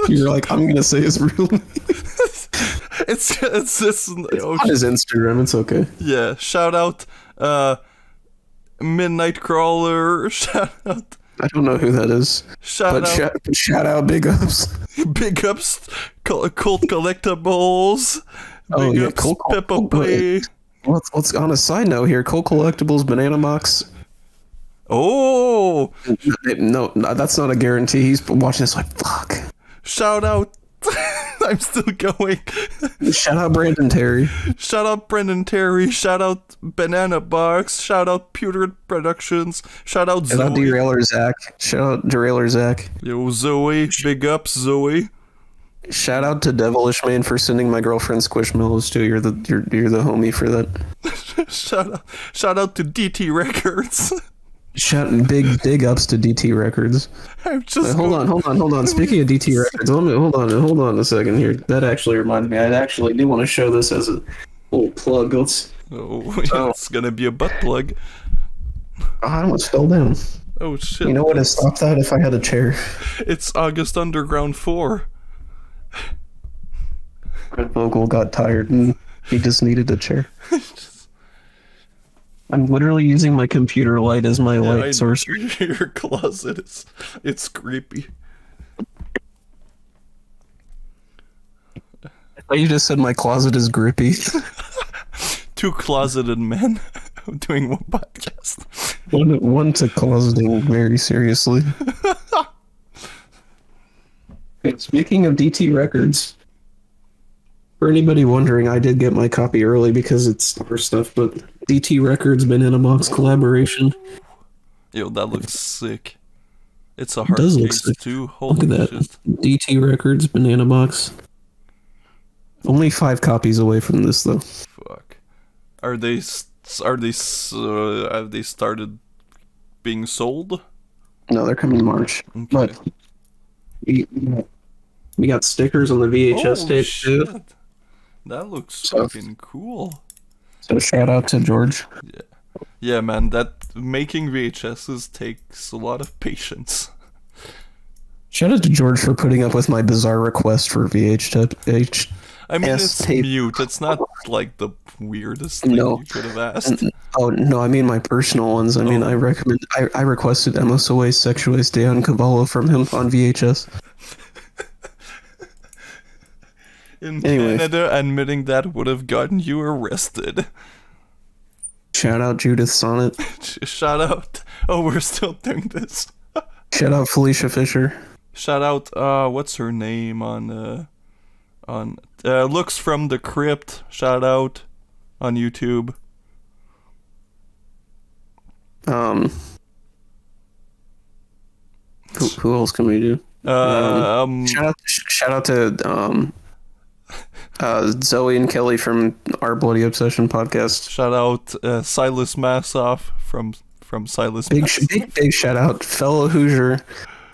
You're like, I'm gonna say his real name. It's it's this on his Instagram. It's okay. Yeah. Shout out, uh, Midnight Crawler. Shout out. I don't know who that is. Shout but out. Sh shout out. Big Ups. Big Ups. Cult Collectibles. Oh, big yeah, Ups. Cult Peppa Cult Play. Let's let's on a side note here. Cult Collectibles. Banana Box. Oh. No, no, that's not a guarantee. He's watching this like fuck. Shout out. I'm still going. Shout out Brandon Terry. Shout out Brandon Terry. Shout out Banana Box. Shout out Pewter Productions. Shout out Zoe. Shout out Derailer Zach. Shout out Derailer Zach. Yo, Zoe. Big ups, Zoe. Shout out to Devilish Man for sending my girlfriend Squishmallows too. You're the you're, you're the homie for that. Shout out. Shout out to D T Records. Shout big big ups to D T Records. I'm just uh, hold going. on, hold on, hold on. Speaking of D T Records, let me hold on, hold on a second here. That actually reminds me. I actually do want to show this as a little plug. Let's. Oh, oh. It's gonna be a butt plug. I almost fell down. Oh shit! You know what? I stopped that if I had a chair. It's August Underground four. Fred Vogel got tired and he just needed a chair. I'm literally using my computer light as my yeah, light I, source. Your closet is it's creepy. I thought you just said my closet is grippy. Two closeted men doing one podcast. One, one to closeting very seriously. Speaking of D T Records, for anybody wondering, I did get my copy early because it's our stuff, but D T Records Banana Box collaboration. Yo, that looks sick. It's a hard it does look sick. Too. Holy look at shit. That. D T Records Banana Box. Only five copies away from this though. Fuck. Are they? Are they? Uh, have they started being sold? No, they're coming in March. Okay. But we, we got stickers on the V H S oh, tape shit. too. That looks so fucking cool. So shout out to George. Yeah, yeah, man. That making V H Ss takes a lot of patience. Shout out to George for putting up with my bizarre request for V H S. I mean, it's mute. It's not like the weirdest thing no. you could have asked. Oh no, I mean my personal ones. I oh. mean, I recommend. I, I requested M S O A Sexua's Day on Cavallo from him on V H S. In anyway. Canada, admitting that would have gotten you arrested. Shout out Judith Sonnet. Shout out. Oh, we're still doing this. Shout out Felicia Fisher. Shout out. Uh, what's her name on uh, on uh, Looks from the Crypt. Shout out on YouTube. Um. Who, who else can we do? Uh, um, um. Shout out. Shout out to um. Uh, Zoe and Kelly from Our Bloody Obsession podcast. Shout out uh, Silas Massoff from from Silas. Big, big big shout out fellow Hoosier,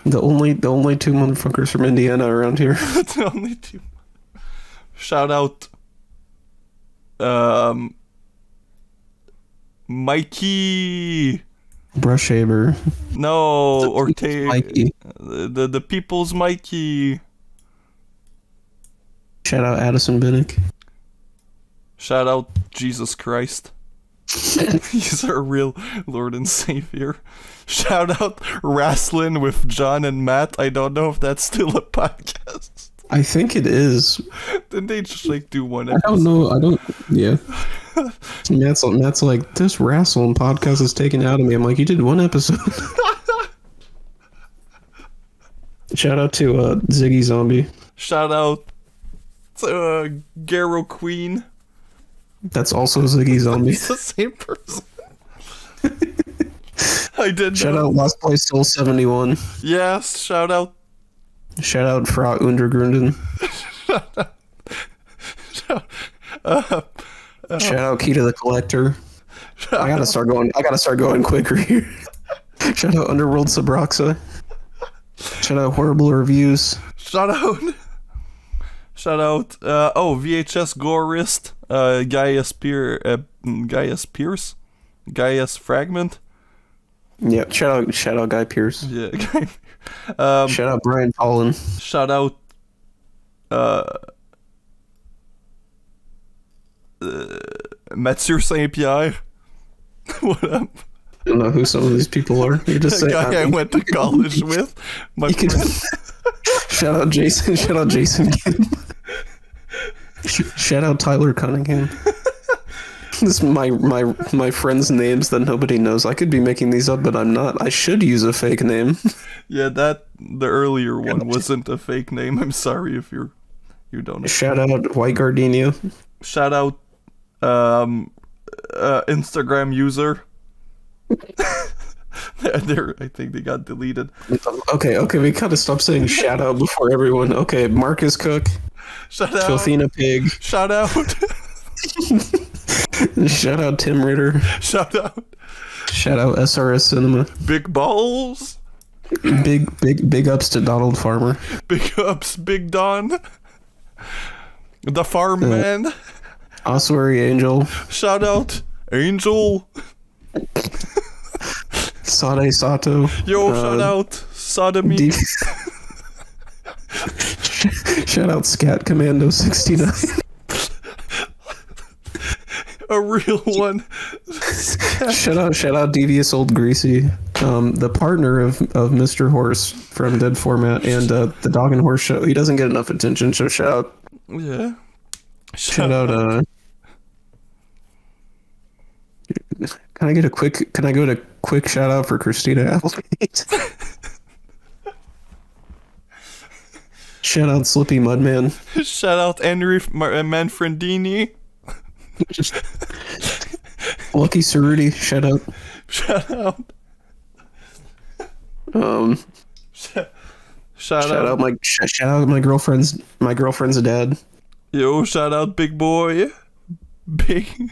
the only the only two motherfuckers from Indiana around here. The only two. Shout out, um, Mikey. Brush Haber. No, Ortega. The the people's Mikey. Shout out Addison Binnick. Shout out Jesus Christ. He's our real Lord and Savior. Shout out Wrestling with John and Matt. I don't know if that's still a podcast. I think it is. Didn't they just like do one episode? I don't know. I don't. Yeah. Matt's, Matt's like, this Wrestling podcast is taken out of me. I'm like, you did one episode. Shout out to uh, Ziggy Zombie. Shout out. Uh, Garo Queen. That's also Ziggy Zombie. It's the same person. I did. Shout know. out Last Place Soul seventy-one. Yes. Shout out. Shout out Frau Undergrunden. Shout out. Shout, uh, uh, shout out Key to the Collector. I gotta start going. I gotta start going quicker here. Shout out Underworld Subroxa. Shout out Horrible Reviews. Shout out. Shout out, uh, oh, V H S Gorist, uh, Gaius, Pier, uh, Gaius Pierce, Gaius Fragment. Yeah, shout out, shout out Guy Pearce. Yeah. Okay. Um, shout out Brian Pollen. Shout out. Uh, uh, Mathieu Saint-Pierre. What up? I don't know who some of these people are. You just say guy I went to college with. My can, shout out Jason. Shout out Jason. Shout out Tyler Cunningham. This my my my friends' names that nobody knows. I could be making these up, but I'm not. I should use a fake name. Yeah, that the earlier one wasn't a fake name. I'm sorry if you're you don't know. Shout out White Gardenia. Shout out um uh, Instagram user. they're, they're, I think they got deleted. Okay, okay, we gotta stop saying shout out before everyone. Okay, Marcus Cook. Shout out Filthina Pig. Shout out. Shout out Tim Ritter. Shout out. Shout out S R S Cinema. Big Balls. Big big big ups to Donald Farmer. Big ups, Big Don. The Farm uh, Man. Ossuary Angel. Shout out Angel. Sade Sato. Yo, uh, shout out Sodomy. Deep... Shout out Scat Commando sixty-nine. A real one. Shout out, shout out Devious Old Greasy, um, the partner of, of Mister Horse from Dead Format and uh, the Dog and Horse Show. He doesn't get enough attention, so shout out. Yeah. Shout, shout out. out uh, can I get a quick, can I go to quick shout out for Christina Applegate? Shout out Slippy Mudman. Shout out Henry Mar Manfredini. Just Lucky Cerruti, shout out. Shout out. Um, shout, shout, shout out. out my sh shout out my girlfriend's my girlfriend's dad. Yo, shout out big boy, big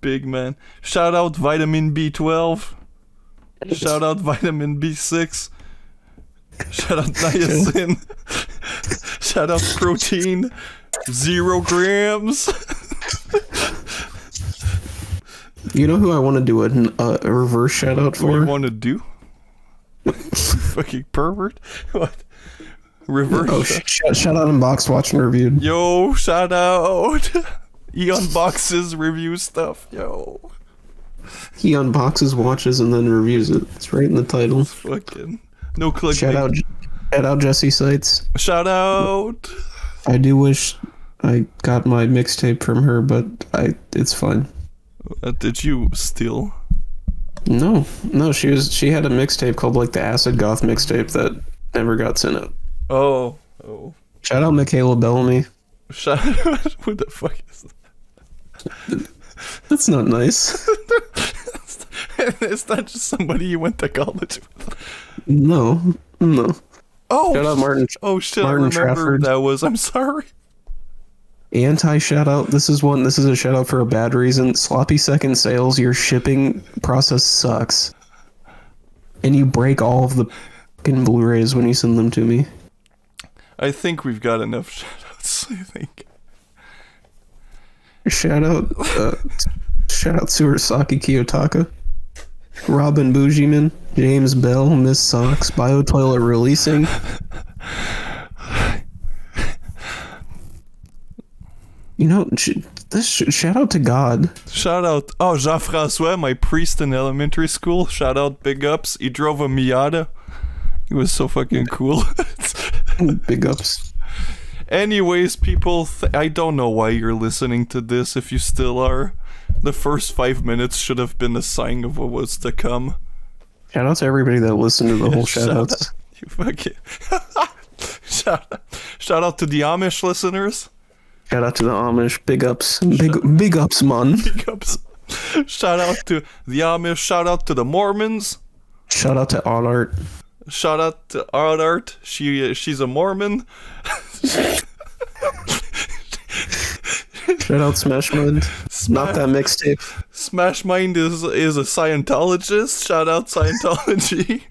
big man. Shout out vitamin B twelve. Shout out vitamin B six. Shout out niacin. Shout out protein. Zero grams. You know who I want to do a, uh, a reverse shout out for? What do you want to do? Fucking pervert. What? Reverse. Oh, sh sh shout out Unboxed, Watched and Reviewed. Yo, shout out. He unboxes, reviews stuff. Yo. He unboxes, watches, and then reviews it. It's right in the title. It's fucking no click. Shout out, shout out Jesse Sites. Shout out. I do wish I got my mixtape from her, but I it's fine. Uh, did you steal? No, no. She was she had a mixtape called like the Acid Goth mixtape that never got sent out. Oh, oh. Shout out Michaela Bellamy. Shout out. What the fuck is that? That's not nice. It's not just somebody you went to college with. No, no. Oh, shout out Martin. Oh shit! Martin I remember Trafford. That was. I'm sorry. Anti shout out. This is one. This is a shout out for a bad reason. Sloppy second sales. Your shipping process sucks, and you break all of the fucking Blu-rays when you send them to me. I think we've got enough shout outs. I think. Shout out. Uh, shout out Surasaki Kiyotaka. Robin Bougieman, James Bell, Miss Socks, Biotoilet Releasing. You know, this sh shout out to God. Shout out. Oh, Jean-François, my priest in elementary school. Shout out, big ups. He drove a Miata. He was so fucking cool. Big ups. Anyways, people, th I don't know why you're listening to this if you still are. The first five minutes should have been a sign of what was to come. Shout out to everybody that listened to the whole shout, shout outs. Out. You fucking shout out. Shout out to the Amish listeners. Shout out to the Amish. Big ups. Big shout big ups, man. Big ups. Shout out to the Amish. Shout out to the Mormons. Shout out to Allart. Shout out to Allart. She she's a Mormon. Shout out Smash Mind. Smash, not that mixtape. Smash Mind is is a Scientologist. Shout out Scientology.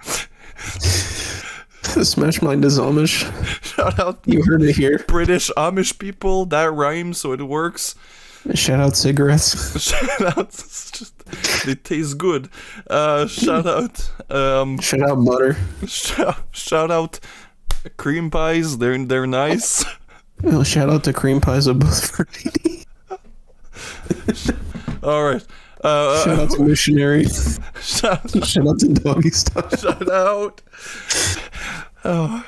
Smash Mind is Amish. Shout out. You heard it here. British Amish people. That rhymes, so it works. Shout out cigarettes. Shout out. Just, it tastes good. Uh, shout out. Um, shout out butter. Shout, shout out cream pies. They're they're nice. Well, shout out to cream pies of both varieties. All right. Uh, shout out to missionaries. Shout out. Shout out to doggy stuff. Shout out. Oh.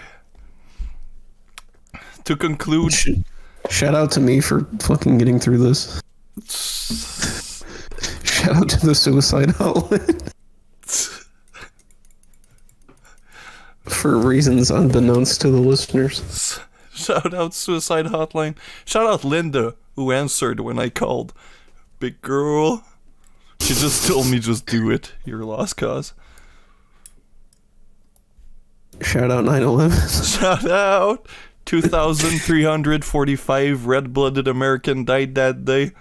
To conclude. Shout out to me for fucking getting through this. Shout out to the Suicide Hotline. For reasons unbeknownst to the listeners. Shout out Suicide Hotline. Shout out Linda, who answered when I called. Big girl. She just told me just do it. You're a lost cause. Shout out nine eleven. Shout out. two thousand three hundred forty-five red-blooded American died that day.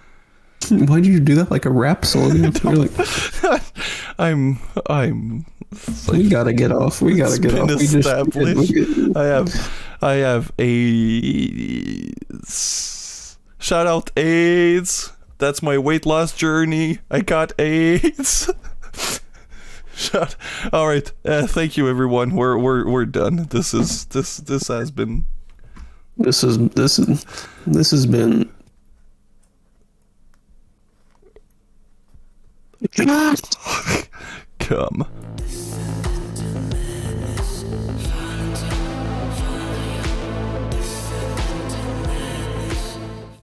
Why did you do that like a rap song? Like, I'm, I'm. Like, we gotta get off. We gotta get off. We just, I have, I have a shout out AIDS. That's my weight loss journey. I got AIDS. Shout. All right. Uh, thank you, everyone. We're we're we're done. This is this this has been. This is this is this has been. Come.